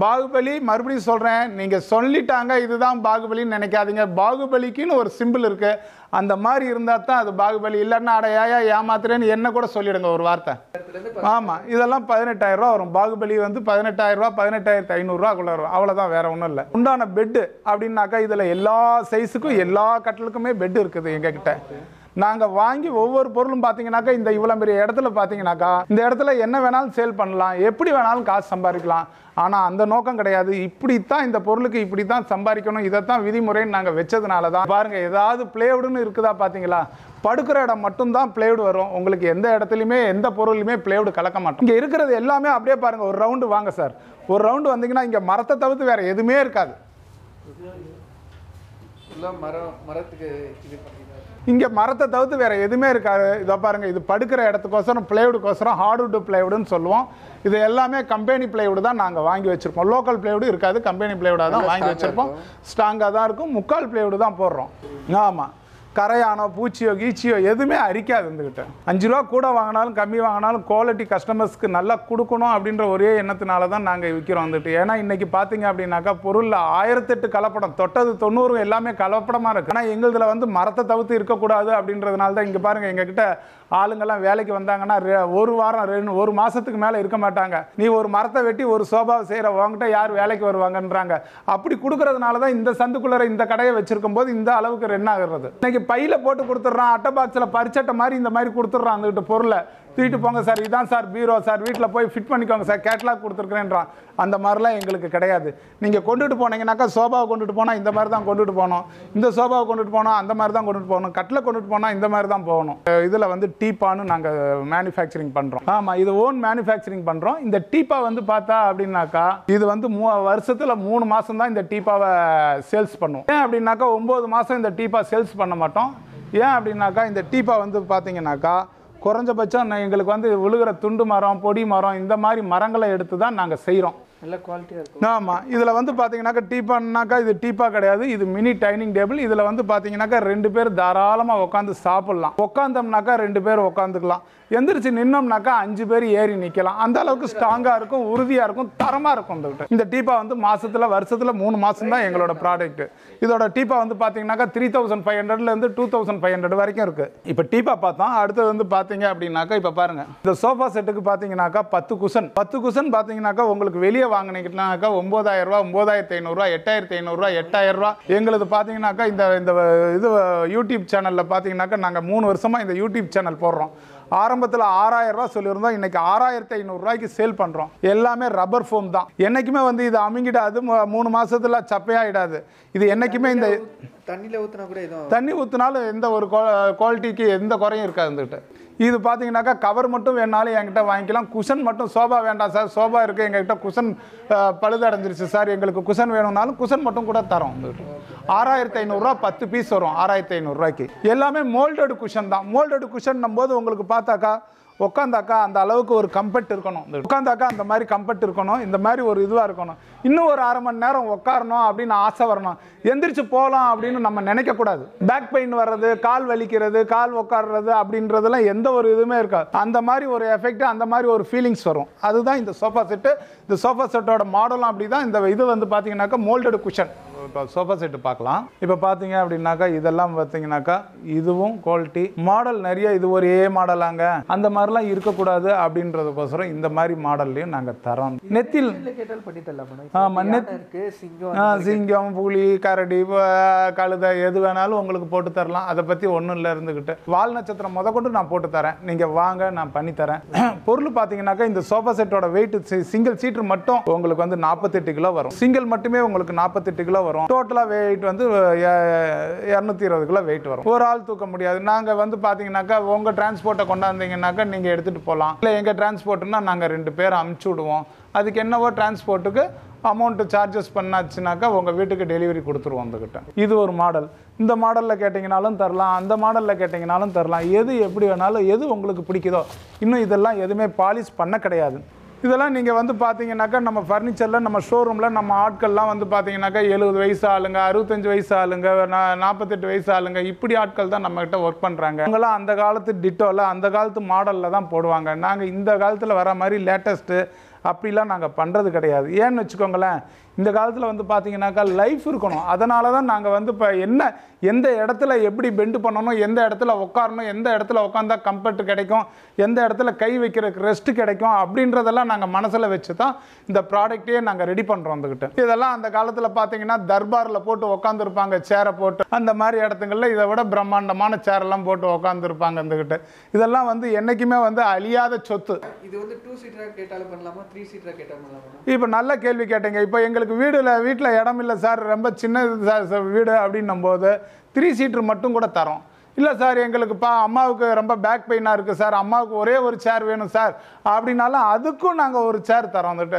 பாகுபலி மறுபடியும் சொல்கிறேன், நீங்கள் சொல்லிட்டாங்க இதுதான் பாகுபலின்னு நினைக்காதீங்க. பாகுபலிக்குன்னு ஒரு சிம்பிள் இருக்குது. அந்த மாதிரி இருந்தால் தான் அது பாகுபலி. இல்லைன்னா அடையா ஏமாத்துறேன்னு என்ன கூட சொல்லிடுங்க ஒரு வார்த்தை. ஆமாம், இதெல்லாம் 18,000 ரூபா வரும். பாகுபலி வந்து 18,000 ரூபா 18,500 ரூபாக்குள்ள வரும். அவ்வளோதான், வேற ஒன்றும் இல்லை. உண்டான பெட்டு அப்படின்னாக்கா இதில் எல்லா சைஸுக்கும் எல்லா கட்டலுக்குமே பெட்டு இருக்குது எங்ககிட்ட. நாங்கள் வாங்கி ஒவ்வொரு பொருளும் பார்த்தீங்கன்னாக்கா இந்த இவ்வளோ பெரிய இடத்துல பார்த்தீங்கன்னாக்கா இந்த இடத்துல என்ன வேணாலும் சேல் பண்ணலாம், எப்படி வேணாலும் காசு சம்பாதிக்கலாம். ஆனால் அந்த நோக்கம் கிடையாது. இப்படித்தான் இந்த பொருளுக்கு இப்படி தான் சம்பாதிக்கணும், இதைத்தான் விதிமுறைன்னு நாங்கள் வச்சதுனால தான். பாருங்கள், ஏதாவது பிளேவுடுன்னு இருக்குதா பார்த்தீங்களா? படுக்கிற இடம் மட்டும்தான் பிளேவுட் வரும். உங்களுக்கு எந்த இடத்துலையுமே எந்த பொருளுமே பிளேவுட் கலக்க மாட்டோம். இங்கே இருக்கிறது எல்லாமே அப்படியே பாருங்கள். ஒரு ரவுண்டு வாங்க சார். ஒரு ரவுண்டு வந்தீங்கன்னா இங்கே மரத்தை தவிர்த்து வேறு எதுவுமே இருக்காது. இங்கே மரத்தை தவிர்த்து வேறு எதுவுமே இருக்காது. இதை பாருங்கள், இது படுக்கிற இடத்துக்கோசரம் பிளைவுடுக்கோசரம் ஹார்டுவுட் பிளைவுடுன்னு சொல்லுவோம். இது எல்லாமே கம்பெனி பிளைவுடு தான் நாங்கள் வாங்கி வச்சுருப்போம். லோக்கல் பிளைவுடு இருக்காது, கம்பெனி பிளைவுடாக தான் வாங்கி வச்சுருப்போம். ஸ்ட்ராங்காக தான் இருக்கும். முக்கால் பிளைவுடு தான் போடுறோம். ஆமாம், கரையானோ பூச்சியோ கீச்சியோ எதுமே அரிக்காது வந்துகிட்ட. 5 ரூபாய் கூட வாங்குனாலும் கம்மி வாங்குனாலும் குவாலிட்டி கஸ்டமர்ஸ்க்கு நல்லா கொடுக்கணும் அப்படின்ற ஒரே எண்ணத்தினால தான் நாங்க விக்கிறோம் வந்துட்டு. ஏனா இன்னைக்கு பாத்தீங்க அப்படினாக்கா பொருள்ல 1008 கலப்படம் தொட்டது 90 எல்லாமே கலப்படமா இருக்கு. ஆனா எங்கதுல வந்து மரத்தை தவிர்த்து இருக்க கூடாது அப்படின்றதனால தான் இங்க பாருங்க எங்ககிட்ட ஆளுங்க எல்லாம் வேலைக்கு வந்தாங்கன்னா ஒரு வாரம் ஒரு மாசத்துக்கு மேல இருக்க மாட்டாங்க. நீ ஒரு மரத்தை வெட்டி ஒரு சோபாவை செய்ற வாங்கிட்ட யார் வேலைக்கு வருவாங்கன்றாங்க. அப்படி குடுக்குறதனால தான் இந்த சந்துக்குள்ள இந்த கடையை வெச்சிருக்கும்போது இந்த அளவுக்கு ரன் ஆகிறது. இன்னைக்கு பையில போட்டு கொடுத்துறான் அட்டை பாக்ஸ்ல பரிச்சட்ட மாதிரி இந்த மாதிரி கொடுத்துறான் அந்த பொருளை. தூக்கிட்டு போங்க சார் இதான் சார் பீரோ சார் வீட்டில் போய் ஃபிட் பண்ணிக்கோங்க சார் கேட்லாக் கொடுத்துருக்குறேன்றான். அந்த மாதிரிலாம் எங்களுக்கு கிடையாது. நீங்கள் கொண்டுட்டு போனீங்கன்னாக்கா சோபாவை கொண்டுட்டு போனால் இந்த மாதிரி தான் கொண்டுட்டு போகணும், இந்த சோபாவை கொண்டுட்டு போனால் அந்த மாதிரி தான் கொண்டுட்டு போகணும், கட்டில் கொண்டுட்டு போனால் இந்த மாதிரி தான் போகணும். இதில் வந்து டீப்பான்னு நாங்கள் மேனுஃபேக்சரிங் பண்ணுறோம். ஆமாம், இது ஓன் மேனுஃபேக்சரிங் பண்ணுறோம். இந்த டீப்பா வந்து பார்த்தா அப்படின்னாக்கா இது வந்து வருஷத்தில் 3 மாதம் தான் இந்த டீப்பாவை சேல்ஸ் பண்ணுவோம். ஏன் அப்படின்னாக்கா 9 மாதம் இந்த டீப்பா சேல்ஸ் பண்ண மாட்டோம். ஏன் அப்படின்னாக்கா இந்த டீப்பா வந்து பார்த்தீங்கன்னாக்கா குறைஞ்சபட்சம் எங்களுக்கு வந்து விழுகிற துண்டு மரம் பொடி மரம் இந்த மாதிரி மரங்களை எடுத்து தான் நாங்கள் செய்கிறோம். நல்ல குவாலிட்டியாக இருக்கும். ஆமாம், இதில் வந்து பார்த்தீங்கன்னாக்கா டீப்பானாக்கா இது டீப்பா கிடையாது, இது மினி டைனிங் டேபிள். இதில் வந்து பார்த்தீங்கன்னாக்கா 2 பேர் தாராளமாக உட்காந்து சாப்பிட்லாம். உட்காந்தோம்னாக்கா 2 பேர் உட்காந்துக்கலாம், எந்திரிச்சு நின்னோம்னாக்கா 5 பேர் ஏறி நிற்கலாம். அந்த அளவுக்கு ஸ்ட்ராங்காக இருக்கும், உறுதியாக இருக்கும், தரமாக இருக்கும். இந்த டீப்பா வந்து மாதத்தில் வருஷத்தில் 3 மாதம் தான் எங்களோட ப்ராடக்ட். இதோட டீப்பா வந்து பார்த்தீங்கன்னாக்கா 3500 2500 வரைக்கும் இருக்குது. இப்போ டீப்பா பார்த்தோம். அடுத்தது வந்து பார்த்தீங்க அப்படின்னாக்கா இப்போ பாருங்கள் இந்த சோஃபா செட்டுக்கு பார்த்தீங்கன்னாக்கா 10 குஷன் பார்த்தீங்கன்னாக்கா உங்களுக்கு வெளியே வாங்கினீங்கன்னாக்கா 9000 ரூபாய் 9500 ரூபாய் 8500 ரூபாய் 8000 ரூபாய். எங்களுக்கு பார்த்தீங்கன்னாக்கா இந்த இது யூடியூப் சேனலில் பார்த்தீங்கன்னாக்கா நாங்கள் 3 வருஷமாக இந்த யூடியூப் சேனல் போடுறோம். ஆரம்பத்தில் 6000 ரூபாய் சொல்லியிருந்தோம், இன்னைக்கு 6500 ரூபாய்க்கு சேல் பண்ணுறோம். எல்லாமே ரப்பர் ஃபோம் தான். என்றைக்குமே வந்து இது அமுங்கிடாது, 3 மாதத்தில் சப்பையாகிடாது. இது என்றைக்குமே இந்த தண்ணியில் ஊற்றினா கூட எதுவும் தண்ணி ஊற்றினாலும் எந்த ஒரு குவாலிட்டிக்கு எந்த குறையும் இருக்காது வந்துக்கிட்ட. இது பார்த்தீங்கன்னாக்கா கவர் மட்டும் வேணாலும் என்கிட்ட வாங்கிக்கலாம். குஷன் மட்டும் சோபா வேண்டாம் சார், சோபா இருக்குது எங்கள்கிட்ட குஷன் பழுதடைஞ்சிருச்சு சார் எங்களுக்கு குஷன் வேணும்னாலும் குஷன் மட்டும் கூட தரோம் வந்துக்கிட்டு. 6500 ரூபா 10 பீஸ் வரும் 6500 ரூபாய்க்கு. எல்லாமே மோல்டடு குஷன் தான். மோல்டடு குஷன்னும் போது உங்களுக்கு பார்த்தாக்கா உட்காந்தாக்கா அந்த அளவுக்கு ஒரு கம்ஃபர்ட் இருக்கணும், உட்காந்தாக்கா அந்த மாதிரி கம்ஃபர்ட் இருக்கணும், இந்த மாதிரி ஒரு இதுவாக இருக்கணும். இன்னும் ஒரு 1/2 மணி நேரம் உட்காரணும் அப்படின்னு ஆசை வரணும், எந்திரிச்சு போகலாம் அப்படின்னு நம்ம நினைக்கக்கூடாது. பேக் பெயின் வர்றது, கால் வலிக்கிறது, கால் உட்காடுறது அப்படின்றதுலாம் எந்த ஒரு இதுவுமே இருக்காது. அந்த மாதிரி ஒரு எஃபெக்ட், அந்த மாதிரி ஒரு ஃபீலிங்ஸ் வரும். அதுதான் இந்த சோஃபா செட்டு. இந்த சோஃபா செட்டோட மாடலும் அப்படி தான். இந்த இது வந்து பார்த்தீங்கன்னாக்கா மோல்டடு குஷன் சோஃபா செட்டு பார்க்கலாம். இப்போ பார்த்தீங்க அப்படின்னாக்கா இதெல்லாம் பார்த்தீங்கன்னாக்கா இதுவும் குவாலிட்டி மாடல் நிறைய. இது ஒரே மாடலாங்க, அந்த மாதிரிலாம் இருக்கக்கூடாது அப்படின்றதுக்கோசரம் இந்த மாதிரி மாடல்லையும் நாங்கள் தரோம். நெத்தில் சிங்கம் புலி கரடி கழுதை எது வேணாலும் உங்களுக்கு போட்டு தரலாம். அதை பற்றி ஒன்றும் இல்லை. இருந்துக்கிட்டு வால் நட்சத்திரம் முதற்கொண்டு நான் போட்டு தரேன், நீங்கள் வாங்க நான் பண்ணி தரேன். பொருள் பார்த்தீங்கன்னாக்கா இந்த சோஃபா செட்டோட வெயிட் சிங்கிள் சீட்டர் மட்டும் உங்களுக்கு வந்து 48 கிலோ வரும். சிங்கிள் மட்டுமே உங்களுக்கு 48 கிலோ வரும். டோட்டலா வெயிட் வந்து 220 கிலோ வெயிட் வரும். ஒரு ஆள் தூக்க முடியாது. நாங்க வந்து பாத்தீங்கன்னாக்கா உங்க டிரான்ஸ்போர்ட்டை கொண்டாந்தீங்கன்னாக்கா நீங்க எடுத்துட்டு போகலாம். இல்லை எங்க டிரான்ஸ்போர்ட்னா நாங்க 2 பேர் அமுச்சு விடுவோம். அதுக்கு என்னவோ டிரான்ஸ்போர்ட்டுக்கு அமௌண்ட்டு சார்ஜஸ் பண்ணாச்சுனாக்கா உங்கள் வீட்டுக்கு டெலிவரி கொடுத்துருவோம் வந்துக்கிட்ட. இது ஒரு மாடல். இந்த மாடலில் கேட்டிங்கனாலும் தரலாம், அந்த மாடலில் கேட்டிங்கனாலும் தரலாம். எது எப்படி வேணாலும் எது உங்களுக்கு பிடிக்குதோ. இன்னும் இதெல்லாம் எதுவுமே பாலிஷ் பண்ண கிடையாது. இதெல்லாம் நீங்கள் வந்து பார்த்தீங்கன்னாக்கா நம்ம ஃபர்னிச்சரில் நம்ம ஷோரூமில் நம்ம ஆட்கள்லாம் வந்து பார்த்தீங்கன்னாக்கா 70 வயசு ஆளுங்க, 65 வயசு ஆளுங்க, 48 வயசு ஆளுங்க, இப்படி ஆட்கள் தான் நம்மகிட்ட ஒர்க் பண்ணுறாங்க. அவங்களாம் அந்த காலத்து டிட்டோவில் அந்த காலத்து மாடலில் தான் போடுவாங்க. நாங்கள் இந்த காலத்தில் வர மாதிரி லேட்டஸ்ட்டு அப்படிலாம் நாங்கள் பண்ணுறது கிடையாது. ஏன்னு வச்சுக்கோங்களேன், இந்த காலத்தில் வந்து பார்த்தீங்கன்னாக்கா லைஃப் இருக்கணும். அதனால தான் நாங்கள் வந்து இப்போ என்ன எந்த இடத்துல எப்படி பெண்டு பண்ணணும், எந்த இடத்துல உட்காரணும், எந்த இடத்துல உட்காந்தா கம்ஃபர்ட் கிடைக்கும், எந்த இடத்துல கை வைக்கிறதுக்கு ரெஸ்ட் கிடைக்கும் அப்படின்றதெல்லாம் நாங்கள் மனசில் வச்சு தான் இந்த ப்ராடக்ட்டையே நாங்கள் ரெடி பண்ணுறோம் வந்துக்கிட்ட. இதெல்லாம் அந்த காலத்தில் பார்த்தீங்கன்னா தர்பாரில் போட்டு உட்காந்துருப்பாங்க சேரை போட்டு. அந்த மாதிரி இடத்துங்களில் இதை விட பிரம்மாண்டமான சேரெல்லாம் போட்டு உட்காந்துருப்பாங்க வந்துக்கிட்ட. இதெல்லாம் வந்து என்றைக்குமே வந்து அழியாத சொத்து. இது வந்து 2 சீட்டராக கேட்டாலும் பண்ணலாமா, 3 சீட்டராக கேட்டாலும் பண்ணலாமா? இப்போ நல்ல கேள்வி கேட்டீங்க. இப்போ எங்களுக்கு வீட்டில் இடம் இல்லை சார், ரொம்ப சின்னது சார் வீடு அப்படின்னும் போது 3 சீட்டர் மட்டும் கூட தரோம். இல்லை சார் எங்களுக்கு அம்மாவுக்கு ரொம்ப பேக் பெயினாக இருக்குது சார், அம்மாவுக்கு ஒரே ஒரு சேர் வேணும் சார் அப்படின்னாலும் அதுக்கும் நாங்கள் ஒரு சேர் தரோம் வந்துட்டு.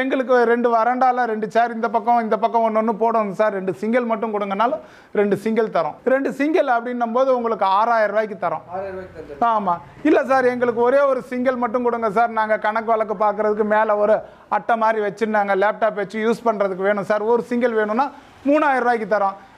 எங்களுக்கு 2 வராண்டாவில் 2 சேர் இந்த பக்கம் ஒன்று ஒன்று போடணும் சார், 2 சிங்கிள் மட்டும் கொடுங்கனாலும் 2 சிங்கிள் தரோம். 2 சிங்கிள் அப்படின்னும் போது உங்களுக்கு 6000 ரூபாய்க்கு தரோம். ஆமாம். இல்லை சார் எங்களுக்கு ஒரே ஒரு சிங்கிள் மட்டும் கொடுங்க சார், நாங்கள் கணக்கு வழக்கு பார்க்குறதுக்கு மேலே ஒரு அட்டை மாதிரி வச்சுருந்தாங்க லேப்டாப் வச்சு யூஸ் பண்ணுறதுக்கு வேணும் சார், ஒரு சிங்கிள் வேணும்னா 3000 ரூபாய்க்கு தரோம்.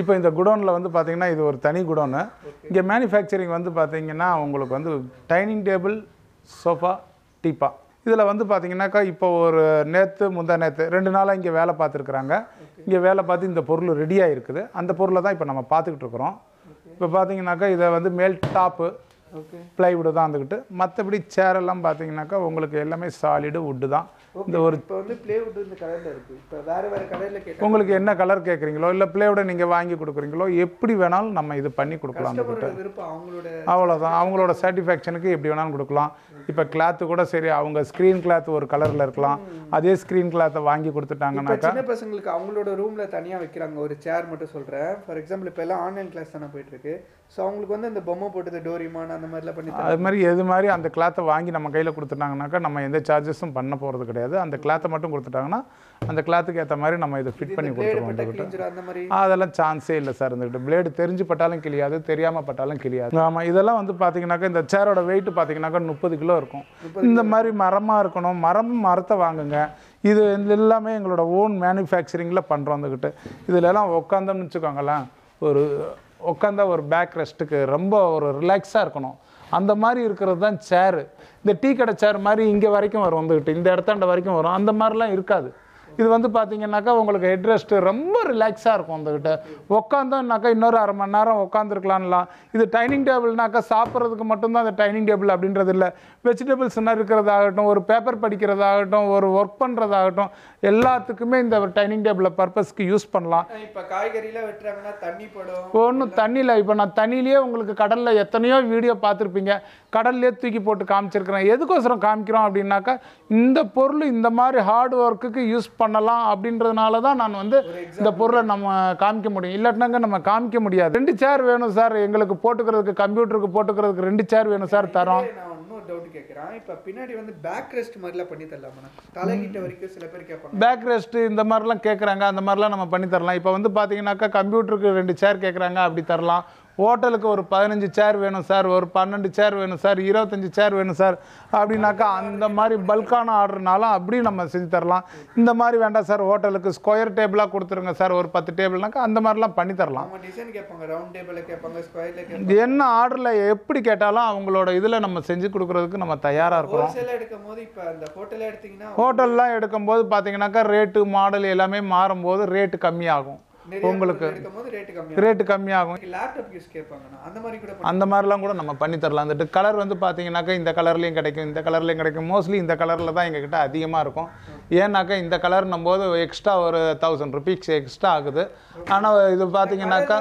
இப்போ இந்த குடோனில் வந்து பார்த்திங்கன்னா இது ஒரு தனி குடோனு. இங்கே மேனுஃபேக்சரிங் வந்து பார்த்திங்கன்னா உங்களுக்கு வந்து டைனிங் டேபிள், சோஃபா, டீப்பா. இதில் வந்து பார்த்திங்கனாக்கா இப்போ ஒரு முந்தா நேற்று 2 நாளாக இங்கே வேலை பார்த்துருக்குறாங்க. இங்கே வேலை பார்த்து இந்த பொருள் ரெடியாக இருக்குது. அந்த பொருளை தான் இப்போ நம்ம பார்த்துக்கிட்டு இருக்கிறோம். இப்போ பார்த்திங்கனாக்கா இதை வந்து மேல் டாப்பு பிளைவுட் தான் வந்துக்கிட்டு, மற்றபடி சேரெல்லாம் பார்த்திங்கனாக்கா உங்களுக்கு எல்லாமே சாலிடு வுட்டு தான். இந்த ஒரு உங்களுக்கு என்ன கலர் கேட்குறீங்களோ இல்லை பிளேவுடை நீங்கள் வாங்கி கொடுக்குறீங்களோ எப்படி வேணாலும் நம்ம இது பண்ணி கொடுக்கலாம். அவ்வளோதான், அவங்களோட சாட்டிஸ்ஃபேக்ஷனுக்கு எப்படி வேணாலும் கொடுக்கலாம். இப்போ கிளாத்து கூட சரி, அவங்க ஸ்க்ரீன் கிளாத் ஒரு கலரில் இருக்கலாம், அதே ஸ்க்ரீன் கிளாத்தை வாங்கி கொடுத்துட்டாங்கன்னாக்கா சின்ன பசங்களுக்கு அவங்களோட ரூமில் தனியாக வைக்கிறாங்க. ஒரு சேர் மட்டும் சொல்கிறேன், ஃபார் எக்ஸாம்பிள் இப்போ எல்லாம் ஆன்லைன் கிளாஸ் தானே போயிட்டுருக்கு. ஸோ அவங்களுக்கு வந்து இந்த பொம்மை போட்டது டோரிமான் அந்த மாதிரிலாம் பண்ணி அது மாதிரி எது மாதிரி அந்த கிளாத்தை வாங்கி நம்ம கையில் கொடுத்துட்டாங்கனாக்கா நம்ம எந்த சார்ஜஸும் பண்ண போகிறது கிடையாது. அந்த கிளாத்தை மட்டும் கொடுத்துட்டாங்கன்னா அந்த கிளாத்துக்கு ஏற்ற மாதிரி நம்ம இதை ஃபிட் பண்ணி கொடுத்துருவோம். அதெல்லாம் சான்ஸே இல்லை சார். இருந்துக்கிட்டு பிளேடு தெரிஞ்சு பட்டாலும் கிளியாது, தெரியாமல் பட்டாலும் கிளியாது. ஆமாம், இதெல்லாம் வந்து பார்த்திங்கனாக்கா இந்த சேரோட வெயிட்டு பார்த்திங்கனாக்கா 30 கிலோ இருக்கும். இந்த மாதிரி மரமாக இருக்கணும், மரத்தை வாங்குங்க. இது எல்லாமே எங்களோட ஓன் மேனுஃபேக்சரிங்கில் பண்ணுறோம். வந்துக்கிட்டு இதிலெல்லாம் உட்காந்தோம்னு வச்சுக்கோங்களேன், உட்காந்தா ஒரு பேக் ரெஸ்ட்டுக்கு ரொம்ப ஒரு ரிலாக்ஸாக இருக்கணும். அந்த மாதிரி இருக்கிறது தான் சேரு. இந்த டீ கடை சேர் மாதிரி இங்கே வரைக்கும் வரும், வந்துக்கிட்டு இந்த இடத்தாண்ட வரைக்கும் வரும். அந்த மாதிரிலாம் இருக்காது. இது வந்து பார்த்திங்கனாக்கா உங்களுக்கு ஹெட் ரெஸ்ட்டு ரொம்ப ரிலாக்ஸாக இருக்கும். வந்துக்கிட்ட உட்காந்தோம்னாக்கா இன்னொரு 1/2 மணி நேரம் உட்காந்துருக்கலாம்லாம். இது டைனிங் டேபிள்னாக்கா சாப்பிட்றதுக்கு மட்டும்தான் அந்த டைனிங் டேபிள் அப்படின்றது இல்லை. வெஜிடபிள்ஸ்னால் இருக்கிறதாகட்டும், ஒரு பேப்பர் படிக்கிறதாகட்டும், ஒரு ஒர்க் பண்ணுறதாகட்டும், எல்லாத்துக்குமே இந்த டைனிங் டேபிளை பர்பஸ்க்கு யூஸ் பண்ணலாம். இப்போ காய்கறிலாம் வெட்டுறாங்கன்னா தண்ணி போடும் ஒன்றும் தண்ணியில். இப்போ நான் தண்ணியிலே உங்களுக்கு கடலில் எத்தனையோ வீடியோ பார்த்துருப்பீங்க, கடல்லே தூக்கி போட்டு காமிச்சிருக்கிறேன். எதுக்கோசரம் காமிக்கிறோம் அப்படின்னாக்கா இந்த பொருள் இந்த மாதிரி ஹார்ட் ஒர்க்குக்கு யூஸ் பண்ணலாம் அப்படின்றதுனால தான் நான் வந்து இந்த பொருளை நம்ம காமிக்க முடியும். இல்லாட்டினாங்க நம்ம காமிக்க முடியாது. 2 சேர் வேணும் சார் எங்களுக்கு போட்டுக்கிறதுக்கு, கம்ப்யூட்டருக்கு போட்டுக்கிறதுக்கு 2 சேர் வேணும் சார் தரோம். பேக் ரெஸ்ட் இந்த மாதிரிலாம் கேட்குறாங்க, அந்த மாதிரிலாம் நம்ம பண்ணி தரலாம். இப்போ வந்து பார்த்தீங்கன்னாக்கா கம்ப்யூட்டருக்கு 2 சேர் கேட்குறாங்க, அப்படி தரலாம். ஹோட்டலுக்கு ஒரு 15 சேர் வேணும் சார், ஒரு 12 சேர் வேணும் சார், 25 சேர் வேணும் சார் அப்படின்னாக்கா அந்த மாதிரி பல்கான ஆர்டர்னாலும் அப்படியே நம்ம செஞ்சு தரலாம். இந்த மாதிரி வேண்டாம் சார், ஹோட்டலுக்கு ஸ்கொயர் டேபிளாக கொடுத்துருங்க சார், ஒரு 10 டேபிள்னாக்கா அந்த மாதிரிலாம் பண்ணி தரலாம். என்ன ஆர்டரில் எப்படி கேட்டாலும் அவங்களோட இதில் நம்ம செஞ்சு கொடுக்குறதுக்கு நம்ம தயாராக இருக்கிறோம். ஹோட்டல்லாம் எடுக்கும்போது பார்த்தீங்கன்னாக்கா ரேட்டு மாடல் எல்லாமே மாறும்போது ரேட்டு கம்மியாகும். உங்களுக்கு ரேட்டு கம்மியாகும். அந்த மாதிரிலாம் கூட நம்ம பண்ணி தரலாம். அந்த கலர் வந்து பார்த்தீங்கன்னாக்கா இந்த கலர்லேயும் கிடைக்கும், இந்த கலர்லேயும் கிடைக்கும். மோஸ்ட்லி இந்த கலரில் தான் எங்ககிட்ட அதிகமாக இருக்கும். ஏன்னாக்கா இந்த கலர்னும் போது எக்ஸ்ட்ரா ஒரு 1000 ருபீஸ் எக்ஸ்ட்ரா ஆகுது. ஆனால் இது பார்த்தீங்கன்னாக்கா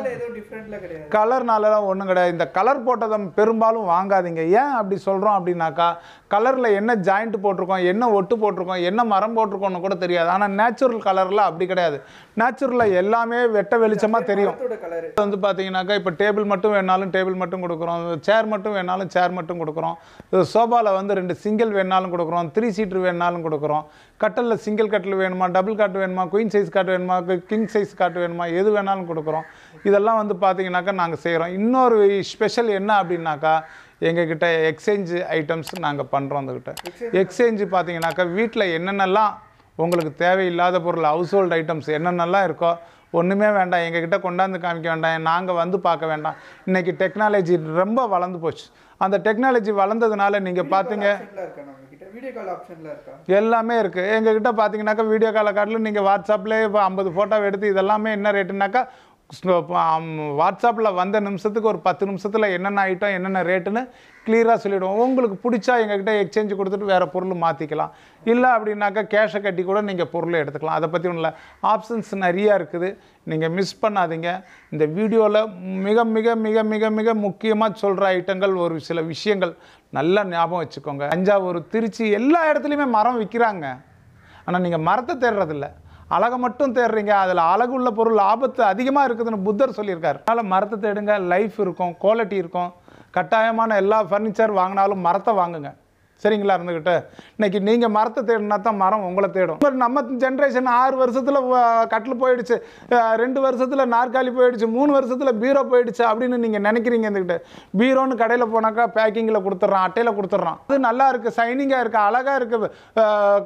கலர்னாலலாம் ஒன்றும் கிடையாது. இந்த கலர் போட்டதை பெரும்பாலும் வாங்காதீங்க. ஏன் அப்படி சொல்கிறோம் அப்படின்னாக்கா கலரில் என்ன ஜாயிண்ட் போட்டிருக்கோம், என்ன ஒட்டு போட்டிருக்கோம், என்ன மரம் போட்டிருக்கோன்னு கூட தெரியாது. ஆனால் நேச்சுரல் கலரில் அப்படி கிடையாது. நேச்சுரலில் எல்லாமே வெட்ட வெளிச்சமா தெரியும். வந்து பாத்தீங்கன்னாக்கா இப்ப டேபிள் மட்டும் வேணாலும் டேபிள் மட்டும் கொடுக்குறோம், சேர் மட்டும் வேணாலும் சேர் மட்டும் கொடுக்குறோம், சோபால வந்து 2 சிங்கிள் வேணாலும் கொடுக்குறோம், 3 சீட்டர் வேணாலும் கொடுக்குறோம், கட்டல்ல சிங்கிள் கட்டில் வேணுமா, டபுள் காட் வேணுமா, குயின் சைஸ் காட் வேணுமா, கிங் சைஸ் காட் வேணுமா, எது வேணாலும் கொடுக்குறோம். இதெல்லாம் வந்து பாத்தீங்கன்னாக்கா நாங்க செய்யறோம். இன்னொரு ஸ்பெஷல் என்ன அப்படின்னாக்கா எங்ககிட்ட எக்ஸ்சேஞ்ச் ஐட்டம்ஸ் நாங்க பண்றோம். அதுகிட்ட எக்ஸ்சேஞ்ச் பாத்தீங்கன்னாக்கா வீட்டுல என்னென்னலாம் உங்களுக்கு தேவையில்லாத பொருள், ஹவுஸ் ஹோல்டு ஐட்டம்ஸ் என்னென்னலாம் இருக்கோ ஒன்றுமே வேண்டாம், எங்ககிட்ட கொண்டாந்து காமிக்க வேண்டாம், நாங்கள் வந்து பார்க்க வேண்டாம். இன்றைக்கி டெக்னாலஜி ரொம்ப வளர்ந்து போச்சு. அந்த டெக்னாலஜி வளர்ந்ததுனால நீங்கள் பார்த்தீங்க எல்லாமே இருக்குது. எங்ககிட்ட பார்த்தீங்கன்னாக்கா வீடியோ காலை காட்டில் நீங்கள் வாட்ஸ்அப்லேயே இப்போ 50 ஃபோட்டோவை எடுத்து இதெல்லாமே என்ன ரேட்டுனாக்கா வாட்ஸ்அப்பில் வந்த நிமிஷத்துக்கு ஒரு 10 நிமிஷத்தில் என்னென்ன ஐட்டம் என்னென்ன ரேட்டுன்னு கிளியராக சொல்லிவிடுவோம். உங்களுக்கு பிடிச்சா எங்ககிட்ட எக்ஸ்சேஞ்சு கொடுத்துட்டு வேறு பொருள் மாற்றிக்கலாம். இல்லை அப்படின்னாக்கா கேஷை கட்டி கூட நீங்கள் பொருளை எடுத்துக்கலாம். அதை பற்றி ஒன்றும் இல்லை, ஆப்ஷன்ஸ் நிறையா இருக்குது, நீங்கள் மிஸ் பண்ணாதீங்க. இந்த வீடியோவில் மிக மிக மிக மிக மிக முக்கியமாக சொல்கிற ஐட்டங்கள் ஒரு சில விஷயங்கள் நல்லா ஞாபகம் வச்சுக்கோங்க. தஞ்சாவூர், திருச்சி எல்லா இடத்துலையுமே மரம் விற்கிறாங்க. ஆனால் நீங்கள் மரத்தை தேடுறதில்லை, அழக மட்டும் தேடுறீங்க, அதில் அழகுள்ள பொருள் ஆபத்து அதிகமாக இருக்குதுன்னு புத்தர் சொல்லியிருக்காரு. அதனால் மரத்தை தேடுங்க, லைஃப் இருக்கும், குவாலிட்டி இருக்கும். கட்டாயமான எல்லா ஃபர்னிச்சர் வாங்கினாலும் மரத்தை வாங்குங்க, சரிங்களா? இருந்துக்கிட்டு இன்னைக்கு நீங்கள் மரத்தை தேடினா தான் மரம் உங்களை தேடும். நம்ம ஜென்ரேஷன் 6 வருஷத்தில் கட்டில் போயிடுச்சு, 2 வருஷத்தில் நாற்காலி போயிடுச்சு, 3 வருஷத்தில் பீரோ போயிடுச்சு அப்படின்னு நீங்கள் நினைக்கிறீங்க. இருந்துக்கிட்டு பீரோன்னு கடையில் போனாக்கா பேக்கிங்கில் கொடுத்துட்றான், அட்டையில் கொடுத்துட்றான். அது நல்லா இருக்குது, ஷைனிங்காக இருக்குது, அழகாக இருக்குது,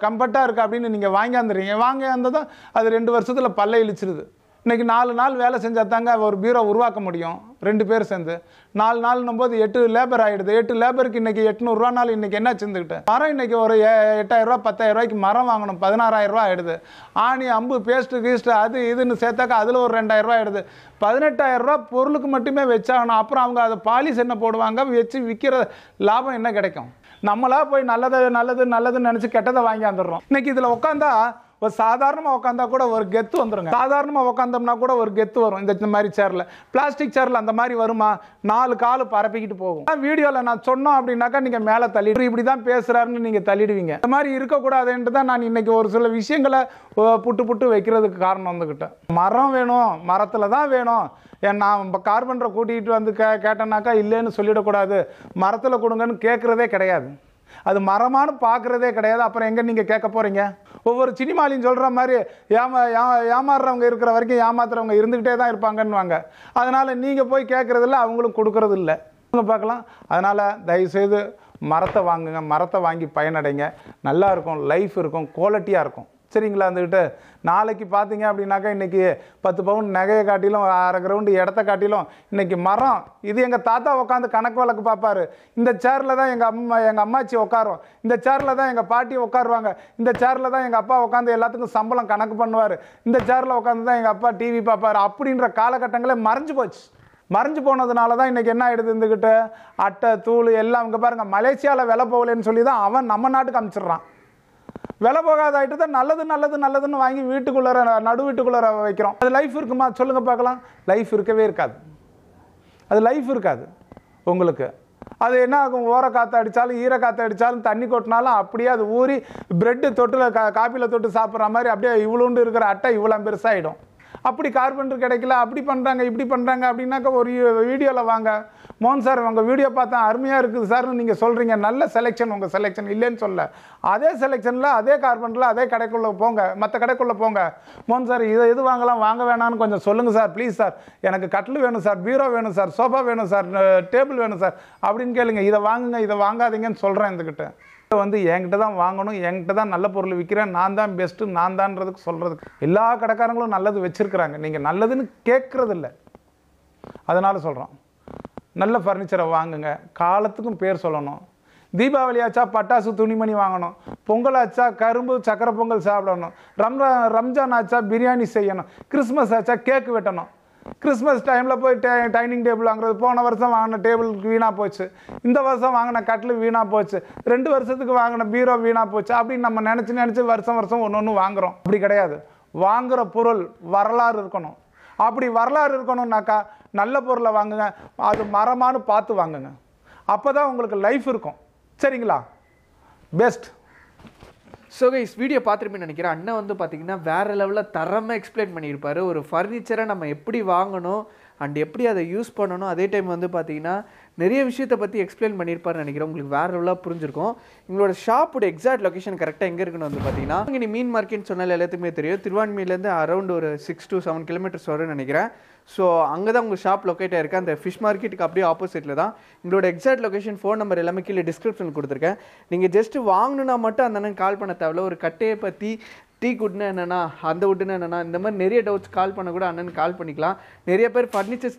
கம்ஃபர்ட்டாக இருக்குது அப்படின்னு நீங்கள் வாங்கியாந்துறீங்க. வாங்கியாந்தது அது 2 வருஷத்தில் பல்ல இழிச்சிருது. இன்றைக்கி 4 நாள் வேலை செஞ்சால் தாங்க ஒரு பீரோ உருவாக்க முடியும். 2 பேர் சேர்ந்து 4 நாள்னும் போது 8 லேபர் ஆகிடுது. 8 லேபருக்கு இன்றைக்கி 800 ரூபானாலும் இன்றைக்கி என்ன செஞ்சுக்கிட்டு மரம் இன்றைக்கி ஒரு 8000 ரூபா 10000 ரூபாய்க்கு மரம் வாங்கணும், 16,000 ரூபா ஆகிடுது. ஆணி அம்பு பேஸ்ட்டு கீஸ்ட்டு அது இதுன்னு சேர்த்தாக்கா அதில் ஒரு 2000 ரூபா ஆகிடுது. 18,000 ரூபா பொருளுக்கு மட்டுமே வச்சாகணும். அப்புறம் அவங்க அதை பாலிஷ் என்ன போடுவாங்க, வச்சு விற்கிற லாபம் என்ன கிடைக்கும்? நம்மளா போய் நல்லது நல்லது நல்லதுன்னு நினச்சி கெட்டதை வாங்கி வந்துடுறோம். இன்றைக்கி இதில் உட்காந்தா ஒரு சாதாரணமாக உட்காந்தா கூட ஒரு கெத்து வந்துடுங்க. சாதாரணமாக உட்காந்தோம்னா கூட ஒரு கெத்து வரும். இந்த மாதிரி சேரில், பிளாஸ்டிக் சேரில் அந்த மாதிரி வருமா? 4 கால் பரப்பிக்கிட்டு போகும். வீடியோவில் நான் சொன்னோம் அப்படின்னாக்கா நீங்கள் மேலே தள்ளிடு, இப்படி தான் பேசுகிறாருன்னு நீங்கள் தள்ளிடுவீங்க. இந்த மாதிரி இருக்கக்கூடாதுன்ட்டு தான் நான் இன்றைக்கி ஒரு சில விஷயங்களை புட்டு புட்டு வைக்கிறதுக்கு காரணம் வந்துக்கிட்டேன். மரம் வேணும், மரத்தில் தான் வேணும். நான் கார்பன்றை கூட்டிகிட்டு வந்து கேட்டேன்னாக்கா இல்லைன்னு சொல்லிடக்கூடாது. மரத்தில் கொடுங்கன்னு கேட்குறதே கிடையாது, அது மரமானு பார்க்குறதே கிடையாது. அப்புறம் எங்கே நீங்கள் கேட்க போகிறீங்க? ஒவ்வொரு சினிமாலையும் சொல்கிற மாதிரி ஏமாறுறவங்க இருக்கிற வரைக்கும் ஏமாத்துறவங்க இருந்துக்கிட்டே தான் இருப்பாங்கன்னுவாங்க. அதனால் நீங்கள் போய் கேட்குறதில்ல, அவங்களும் கொடுக்கறதில்ல. அவங்க பார்க்கலாம். அதனால் தயவுசெய்து மரத்தை வாங்குங்க, மரத்தை வாங்கி பயனடைங்க. நல்லா இருக்கும், லைஃப் இருக்கும், குவாலிட்டியாக இருக்கும், சரிங்களா? இருந்துக்கிட்டு நாளைக்கு பார்த்தீங்க அப்படின்னாக்கா இன்றைக்கி 10 பவுன் நகையை காட்டிலும் 1/2 கிரவுண்டு இடத்த காட்டிலும் இன்றைக்கி மரம். இது எங்கள் தாத்தா உட்காந்து கணக்கு வழக்கு பார்ப்பார். இந்த சேரில் தான் எங்கள் அம்மாச்சி உட்காரும், இந்த சேரில் தான் எங்கள் பாட்டி உட்காருவாங்க, இந்த சேரில் தான் எங்கள் அப்பா உட்காந்து எல்லாத்துக்கும் சம்பளம் கணக்கு பண்ணுவார், இந்த சேரில் உட்காந்து தான் எங்கள் அப்பா டிவி பார்ப்பார் அப்படின்ற காலகட்டங்களே மறைஞ்சு போச்சு. மறைஞ்சு போனதுனால தான் இன்றைக்கி என்ன ஆகிடுது? இருந்துக்கிட்டு அட்டை தூள் எல்லாம் இங்கே பாருங்கள். மலேசியாவில் விலை போகலன்னு சொல்லி தான் அவன் நம்ம நாட்டுக்கு அனுப்பிச்சிட்றான். விலை போகாத ஆகிட்டு தான் நல்லது நல்லது நல்லதுன்னு வாங்கி வீட்டுக்குள்ளே நடுவீட்டுக்குள்ளே வைக்கிறோம். அது லைஃப் இருக்குமா? சொல்லுங்கள் பார்க்கலாம். லைஃப் இருக்கவே இருக்காது, அது லைஃப் இருக்காது உங்களுக்கு. அது என்ன ஆகும்? ஓர காற்று அடித்தாலும் ஈர காற்று அடித்தாலும் தண்ணி கொட்டினாலும் அப்படியே அது ஊறி பிரெட்டு தொட்டில் காப்பியில் தொட்டு சாப்பிட்ற மாதிரி அப்படியே இவ்வளோண்டு இருக்கிற அட்டை இவ்வளோ பெருசாகிடும். அப்படி கார்பெண்டர் கிடைக்கல, அப்படி பண்ணுறாங்க, இப்படி பண்ணுறாங்க அப்படின்னாக்கா ஒரு வீடியோவில் வாங்க. மோகன் சார் உங்கள் வீடியோ பார்த்தா அருமையாக இருக்குது சார்னு நீங்கள் சொல்கிறீங்க. நல்ல செலெக்ஷன், உங்கள் செலெக்ஷன் இல்லைன்னு சொல்ல. அதே செலெக்ஷனில் அதே கார்பெண்டரில் அதே கடைக்குள்ளே போங்க, மற்ற கடைக்குள்ளே போங்க. மோகன் சார் இதை எது வாங்கலாம், வாங்க வேணான்னு கொஞ்சம் சொல்லுங்கள் சார், ப்ளீஸ் சார். எனக்கு கட்டில் வேணும் சார், பீரோ வேணும் சார், சோஃபா வேணும் சார், டேபிள் வேணும் சார் அப்படின்னு கேளுங்க. இதை வாங்குங்க, இதை வாங்காதீங்கன்னு சொல்கிறேன். இதுக்கிட்ட வந்து என்கிட்ட தான் வாங்கணும், என்கிட்ட தான் நல்ல பொருள் விற்கிறேன், நான் தான் பெஸ்ட்டு, நான் தான்றதுக்கு சொல்கிறதுக்கு எல்லா கடைக்காரங்களும் நல்லது வச்சுருக்கிறாங்க. நீங்கள் நல்லதுன்னு கேட்குறதில்ல, அதனால் சொல்கிறோம். நல்ல ஃபர்னிச்சரை வாங்குங்க, காலத்துக்கும் பேர் சொல்லணும். தீபாவளி ஆச்சா பட்டாசு துணிமணி வாங்கணும், பொங்கல் ஆச்சா கரும்பு சக்கரை பொங்கல் சாப்பிடணும், ரம்ஜான் ஆச்சா பிரியாணி செய்யணும், கிறிஸ்மஸ் ஆச்சா கேக்கு வெட்டணும். கிறிஸ்மஸ் டைமில் போய் டைனிங் டேபிள் வாங்குறது, போன வருஷம் வாங்கின டேபிள் வீணாக போச்சு, இந்த வருஷம் வாங்கின கட்டில் வீணாக போச்சு, 2 வருஷத்துக்கு வாங்கின பீரோ வீணாக போச்சு அப்படின்னு நம்ம நினச்சி வருஷம் ஒன்று வாங்குகிறோம். அப்படி கிடையாது. வாங்குகிற பொருள் வரலாறு இருக்கணும். அப்படி வரலாறு இருக்கணும்னாக்கா நல்ல பொருளை வாங்குங்க, அது மரமானு பார்த்து வாங்குங்க. அப்போ தான் உங்களுக்கு லைஃப் இருக்கும், சரிங்களா? பெஸ்ட். ஸோ கைஸ், வீடியோ பார்த்துருப்பேன்னு நினைக்கிறேன். அண்ணன் வந்து பார்த்திங்கன்னா வேறு லெவலில் தரமாக எக்ஸ்பிளைன் பண்ணியிருப்பார். ஒரு ஃபர்னிச்சரை நம்ம எப்படி வாங்கணும் அண்ட் எப்படி அதை யூஸ் பண்ணணும், அதே டைம் வந்து பார்த்திங்கன்னா நிறைய விஷயத்தை பற்றி எக்ஸ்பிளைன் பண்ணியிருப்பார்னு நினைக்கிறேன். உங்களுக்கு வேறு லெவலாக புரிஞ்சிருக்கும். எங்களோட ஷாப்போட எக்ஸாக்ட் லொக்கேஷன் கரெக்டாக எங்கே இருக்குன்னு வந்து பார்த்திங்கன்னா இங்கே மீன் மார்க்கெட்னு சொன்னால் எல்லாத்துக்குமே தெரியும். திருவான்மையிலேருந்து அரௌண்ட் ஒரு 6 to 7 கிலோமீட்டர்ஸ் வரும்னு நினைக்கிறேன். ஸோ அங்கே தான் உங்கள் ஷாப் லொக்கேட்டாக இருக்குது. அந்த ஃபிஷ் மார்க்கெட்டுக்கு அப்படியே ஆப்போசிட்டில் தான். எங்களோட எக்ஸாக்ட் லொக்கேஷன், ஃபோன் நம்பர் எல்லாமே கீழே டிஸ்கிரிப்ஷன் கொடுத்துருக்கேன். நீங்கள் ஜஸ்ட்டு வாங்கணுன்னா மட்டும் அந்த அண்ணன் கால் பண்ண தேவையில்ல. ஒரு கட்டையை பற்றி டீ குட்னா என்னென்னா, அந்த உட்னா என்னென்னா, இந்த மாதிரி நிறைய டவுட்ஸ் கால் பண்ண கூட அண்ணன் கால் பண்ணிக்கலாம். நிறைய பேர் ஃபர்னிச்சர்ஸ்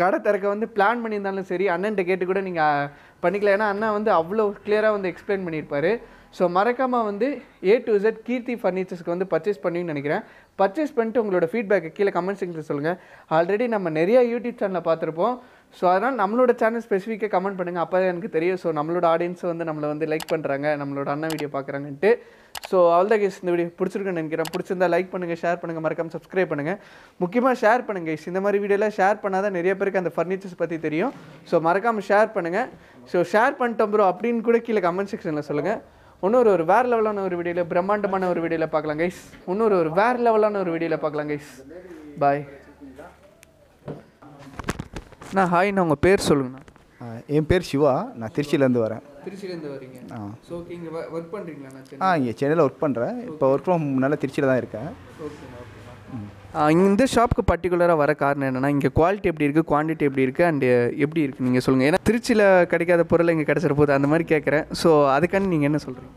கடை திறக்க வந்து பிளான் பண்ணியிருந்தாலும் சரி அண்ணன்கிட்ட கேட்டு கூட நீங்கள் பண்ணிக்கலாம். ஏன்னா அண்ணன் வந்து அவ்வளோ கிளியராக வந்து எக்ஸ்பிளைன் பண்ணியிருப்பார். ஸோ மறக்காமல் வந்து A to Z கீர்த்தி ஃபர்னிச்சர்ஸ்க்கு வந்து பர்ச்சேஸ் பண்ணுவீங்கன்னு நினைக்கிறேன். பர்ச்சேஸ் பண்ணிட்டு உங்களோட ஃபீட்பேக்கை கீழே கமெண்ட் செக்ஷனில் சொல்லுங்கள். ஆல்ரெடி நம்ம நிறையா யூடியூப் சேனலில் பார்த்துருப்போம். ஸோ அதனால் நம்மளோட சேனல் ஸ்பெசிஃபிக்காக கமெண்ட் பண்ணுங்கள், அப்போ தான் எனக்கு தெரியும். ஸோ நம்மளோட ஆடியன்ஸ் வந்து நம்மளை வந்து லைக் பண்ணுறாங்க, நம்மளோட அண்ணன் வீடியோ பார்க்குறாங்கன்ட்டு. ஸோ அவ்வளோதான் கேஸ், இந்த வீடியோ பிடிச்சிருக்குன்னு நினைக்கிறேன். பிடிச்சிருந்தா லைக் பண்ணுங்கள், ஷேர் பண்ணுங்கள், மறக்காமல் சப்ஸ்கிரைப் பண்ணுங்கள். முக்கியமாக ஷேர் பண்ணுங்கள் கேஸ். இந்த மாதிரி வீடியோலாம் ஷேர் பண்ணால் தான் நிறைய பேருக்கு அந்த ஃபர்னிச்சர்ஸ் பற்றி தெரியும். ஸோ மறக்காமல் ஷேர் பண்ணுங்கள். ஸோ ஷேர் பண்ணிட்டோம் ப்ரோ அப்படின்னு கூட கீழே கமெண்ட் செக்ஷனில் சொல்லுங்கள். இன்னொரு ஒரு வேற லெவலான ஒரு வீடியோல பிரம்மாண்டமான ஒரு வீடியோல பார்க்கலாம் गाइस. இன்னொரு ஒரு வேற லெவலான ஒரு வீடியோல பார்க்கலாம் गाइस. பை. நான் ஹாய், நான் உங்க பேர் சொல்லுங்க. என் பேர் சிவா, நான் திருச்சியில இருந்து வரேன். திருச்சியில இருந்து வரீங்க? சோ நீங்க வர்க் பண்றீங்களா? நான் இங்க சென்னையில வர்க் பண்றேன். இப்போ வர்க் ஃப்ரம் நல்ல திருச்சியில தான் இருக்கேன். Okay okay. இந்த ஷாப்புக்கு பர்టిక్యులரா வர காரணம் என்னன்னா இங்க குவாலிட்டி எப்படி இருக்கு, குவாண்டிட்டி எப்படி இருக்கு and எப்படி இருக்கு நீங்க சொல்லுங்க. ஏன்னா திருச்சியில கிடைக்காத பொருள் இங்க கிடைச்சற போது அந்த மாதிரி கேக்குறேன். சோ அதுக்கான நீங்க என்ன சொல்றீங்க?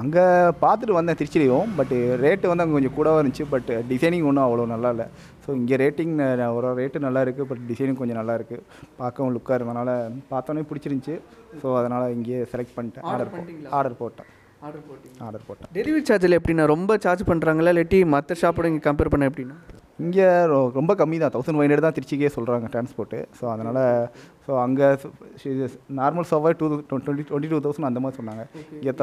அங்க பாத்துட்டு வந்தேன் திருச்சியிலயும், பட் ரேட் வந்து அங்க கொஞ்சம் கூடவா இருந்துச்சு, பட் டிசைனிங் ஒன்றும் அவ்வளோ நல்லா இல்லை. ஸோ இங்கே ரேட்டிங் ஒரு ரேட்டு நல்லா இருக்குது, பட் டிசைனிங் கொஞ்சம் நல்லா இருக்குது, பார்க்கவும் லுக்காக இருந்ததுனால பார்த்தோன்னே பிடிச்சிருந்துச்சி. ஸோ அதனால் இங்கேயே செலக்ட் பண்ணிட்டேன், ஆர்டர் போட்டேன். டெலிவரி சார்ஜில் எப்படின்னா ரொம்ப சார்ஜ் பண்ணுறாங்களா இல்லாட்டி மற்ற ஷாப்போட இங்கே கம்பேர் பண்ண எப்படின்னா? இங்கே ரொம்ப கம்மி தான், 1500 தான் திருச்சிக்கே சொல்கிறாங்க டிரான்ஸ்போர்ட்டு. ஸோ அதனால் ஸோ அங்கே நார்மல் ஷாப்பாக 22,000 அந்த மாதிரி சொன்னாங்க. இங்கே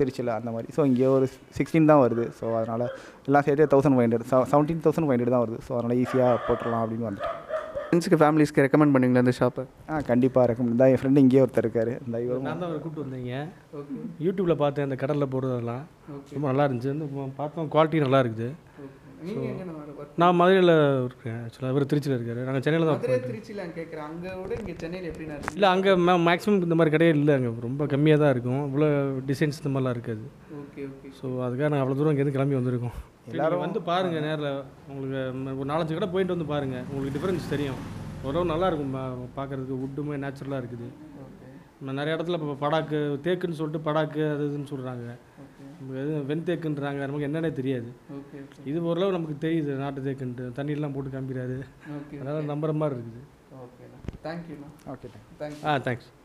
திருச்சியில் அந்த மாதிரி. ஸோ இங்கே ஒரு 16 தான் வருது. ஸோ அதனால் எல்லாம் சேர்த்து 1500 17,500 தான் வருது. ஸோ அதனால் ஈஸியாக போட்டுடலாம் அப்படின்னு வந்துட்டேன். ஃப்ரெண்ட்ஸுக்கு ஃபேமிலிஸ்க்கு ரெக்கமெண்ட் பண்ணுவீங்களா இந்த ஷாப்பை? கண்டிப்பாக ரெக்கமெண்ட் தான். என் ஃப்ரெண்டு இங்கேயே ஒருத்தர் இருக்காரு, இந்த ஒரு கூப்பிட்டு வந்தீங்க. யூடியூப்பில் பார்த்தேன் அந்த கடலில் போடுறதெல்லாம் ரொம்ப நல்லா இருந்துச்சு, பார்த்தோம் குவாலிட்டி நல்லா இருக்குது. நான் மதுரையில் இருக்கேன் ஆக்சுவலாக, அவர் திருச்சியில் இருக்காரு, நாங்கள் சென்னையில் தான் கேட்குறேன். அங்கே விட இங்கே சென்னையில் எப்படின்னா இல்லை, அங்கே மேக்ஸிமம் இந்த மாதிரி கிடையாது, இல்லை அங்கே ரொம்ப கம்மியாக தான் இருக்கும், இவ்வளோ டிசைன்ஸ் இந்த மாதிரிலாம் இருக்காது. Okay okay. ஸோ அதுக்காக நாங்கள் அவ்வளோ தூரம் இங்கேருந்து கிளம்பி வந்திருக்கோம். எல்லோரும் வந்து பாருங்கள் நேரில், உங்களுக்கு ஒரு 4-5 கடை போயிட்டு வந்து பாருங்கள், உங்களுக்கு டிஃப்ரென்ஸ் தெரியும். ஓரளவு நல்லாயிருக்கும் பார்க்குறதுக்கு, வுட்டுமே நேச்சுரலாக இருக்குது. நிறைய இடத்துல இப்போ படாக்கு தேக்குன்னு சொல்லிட்டு படாக்கு அது இதுன்னு சொல்கிறாங்க, வெண் தேக்குன்றாங்க, நமக்கு என்னென்ன தெரியாது. இது ஓரளவு நமக்கு தெரியுது நாட்டு தேக்குன்ட்டு, தண்ணியெல்லாம் போட்டு காமிக்கிறாரு, அதனால் நம்புகிற மாதிரி இருக்குது. ஓகே தேங்க்யூண்ணா. Okay thanks. தேங்க்ஸ்.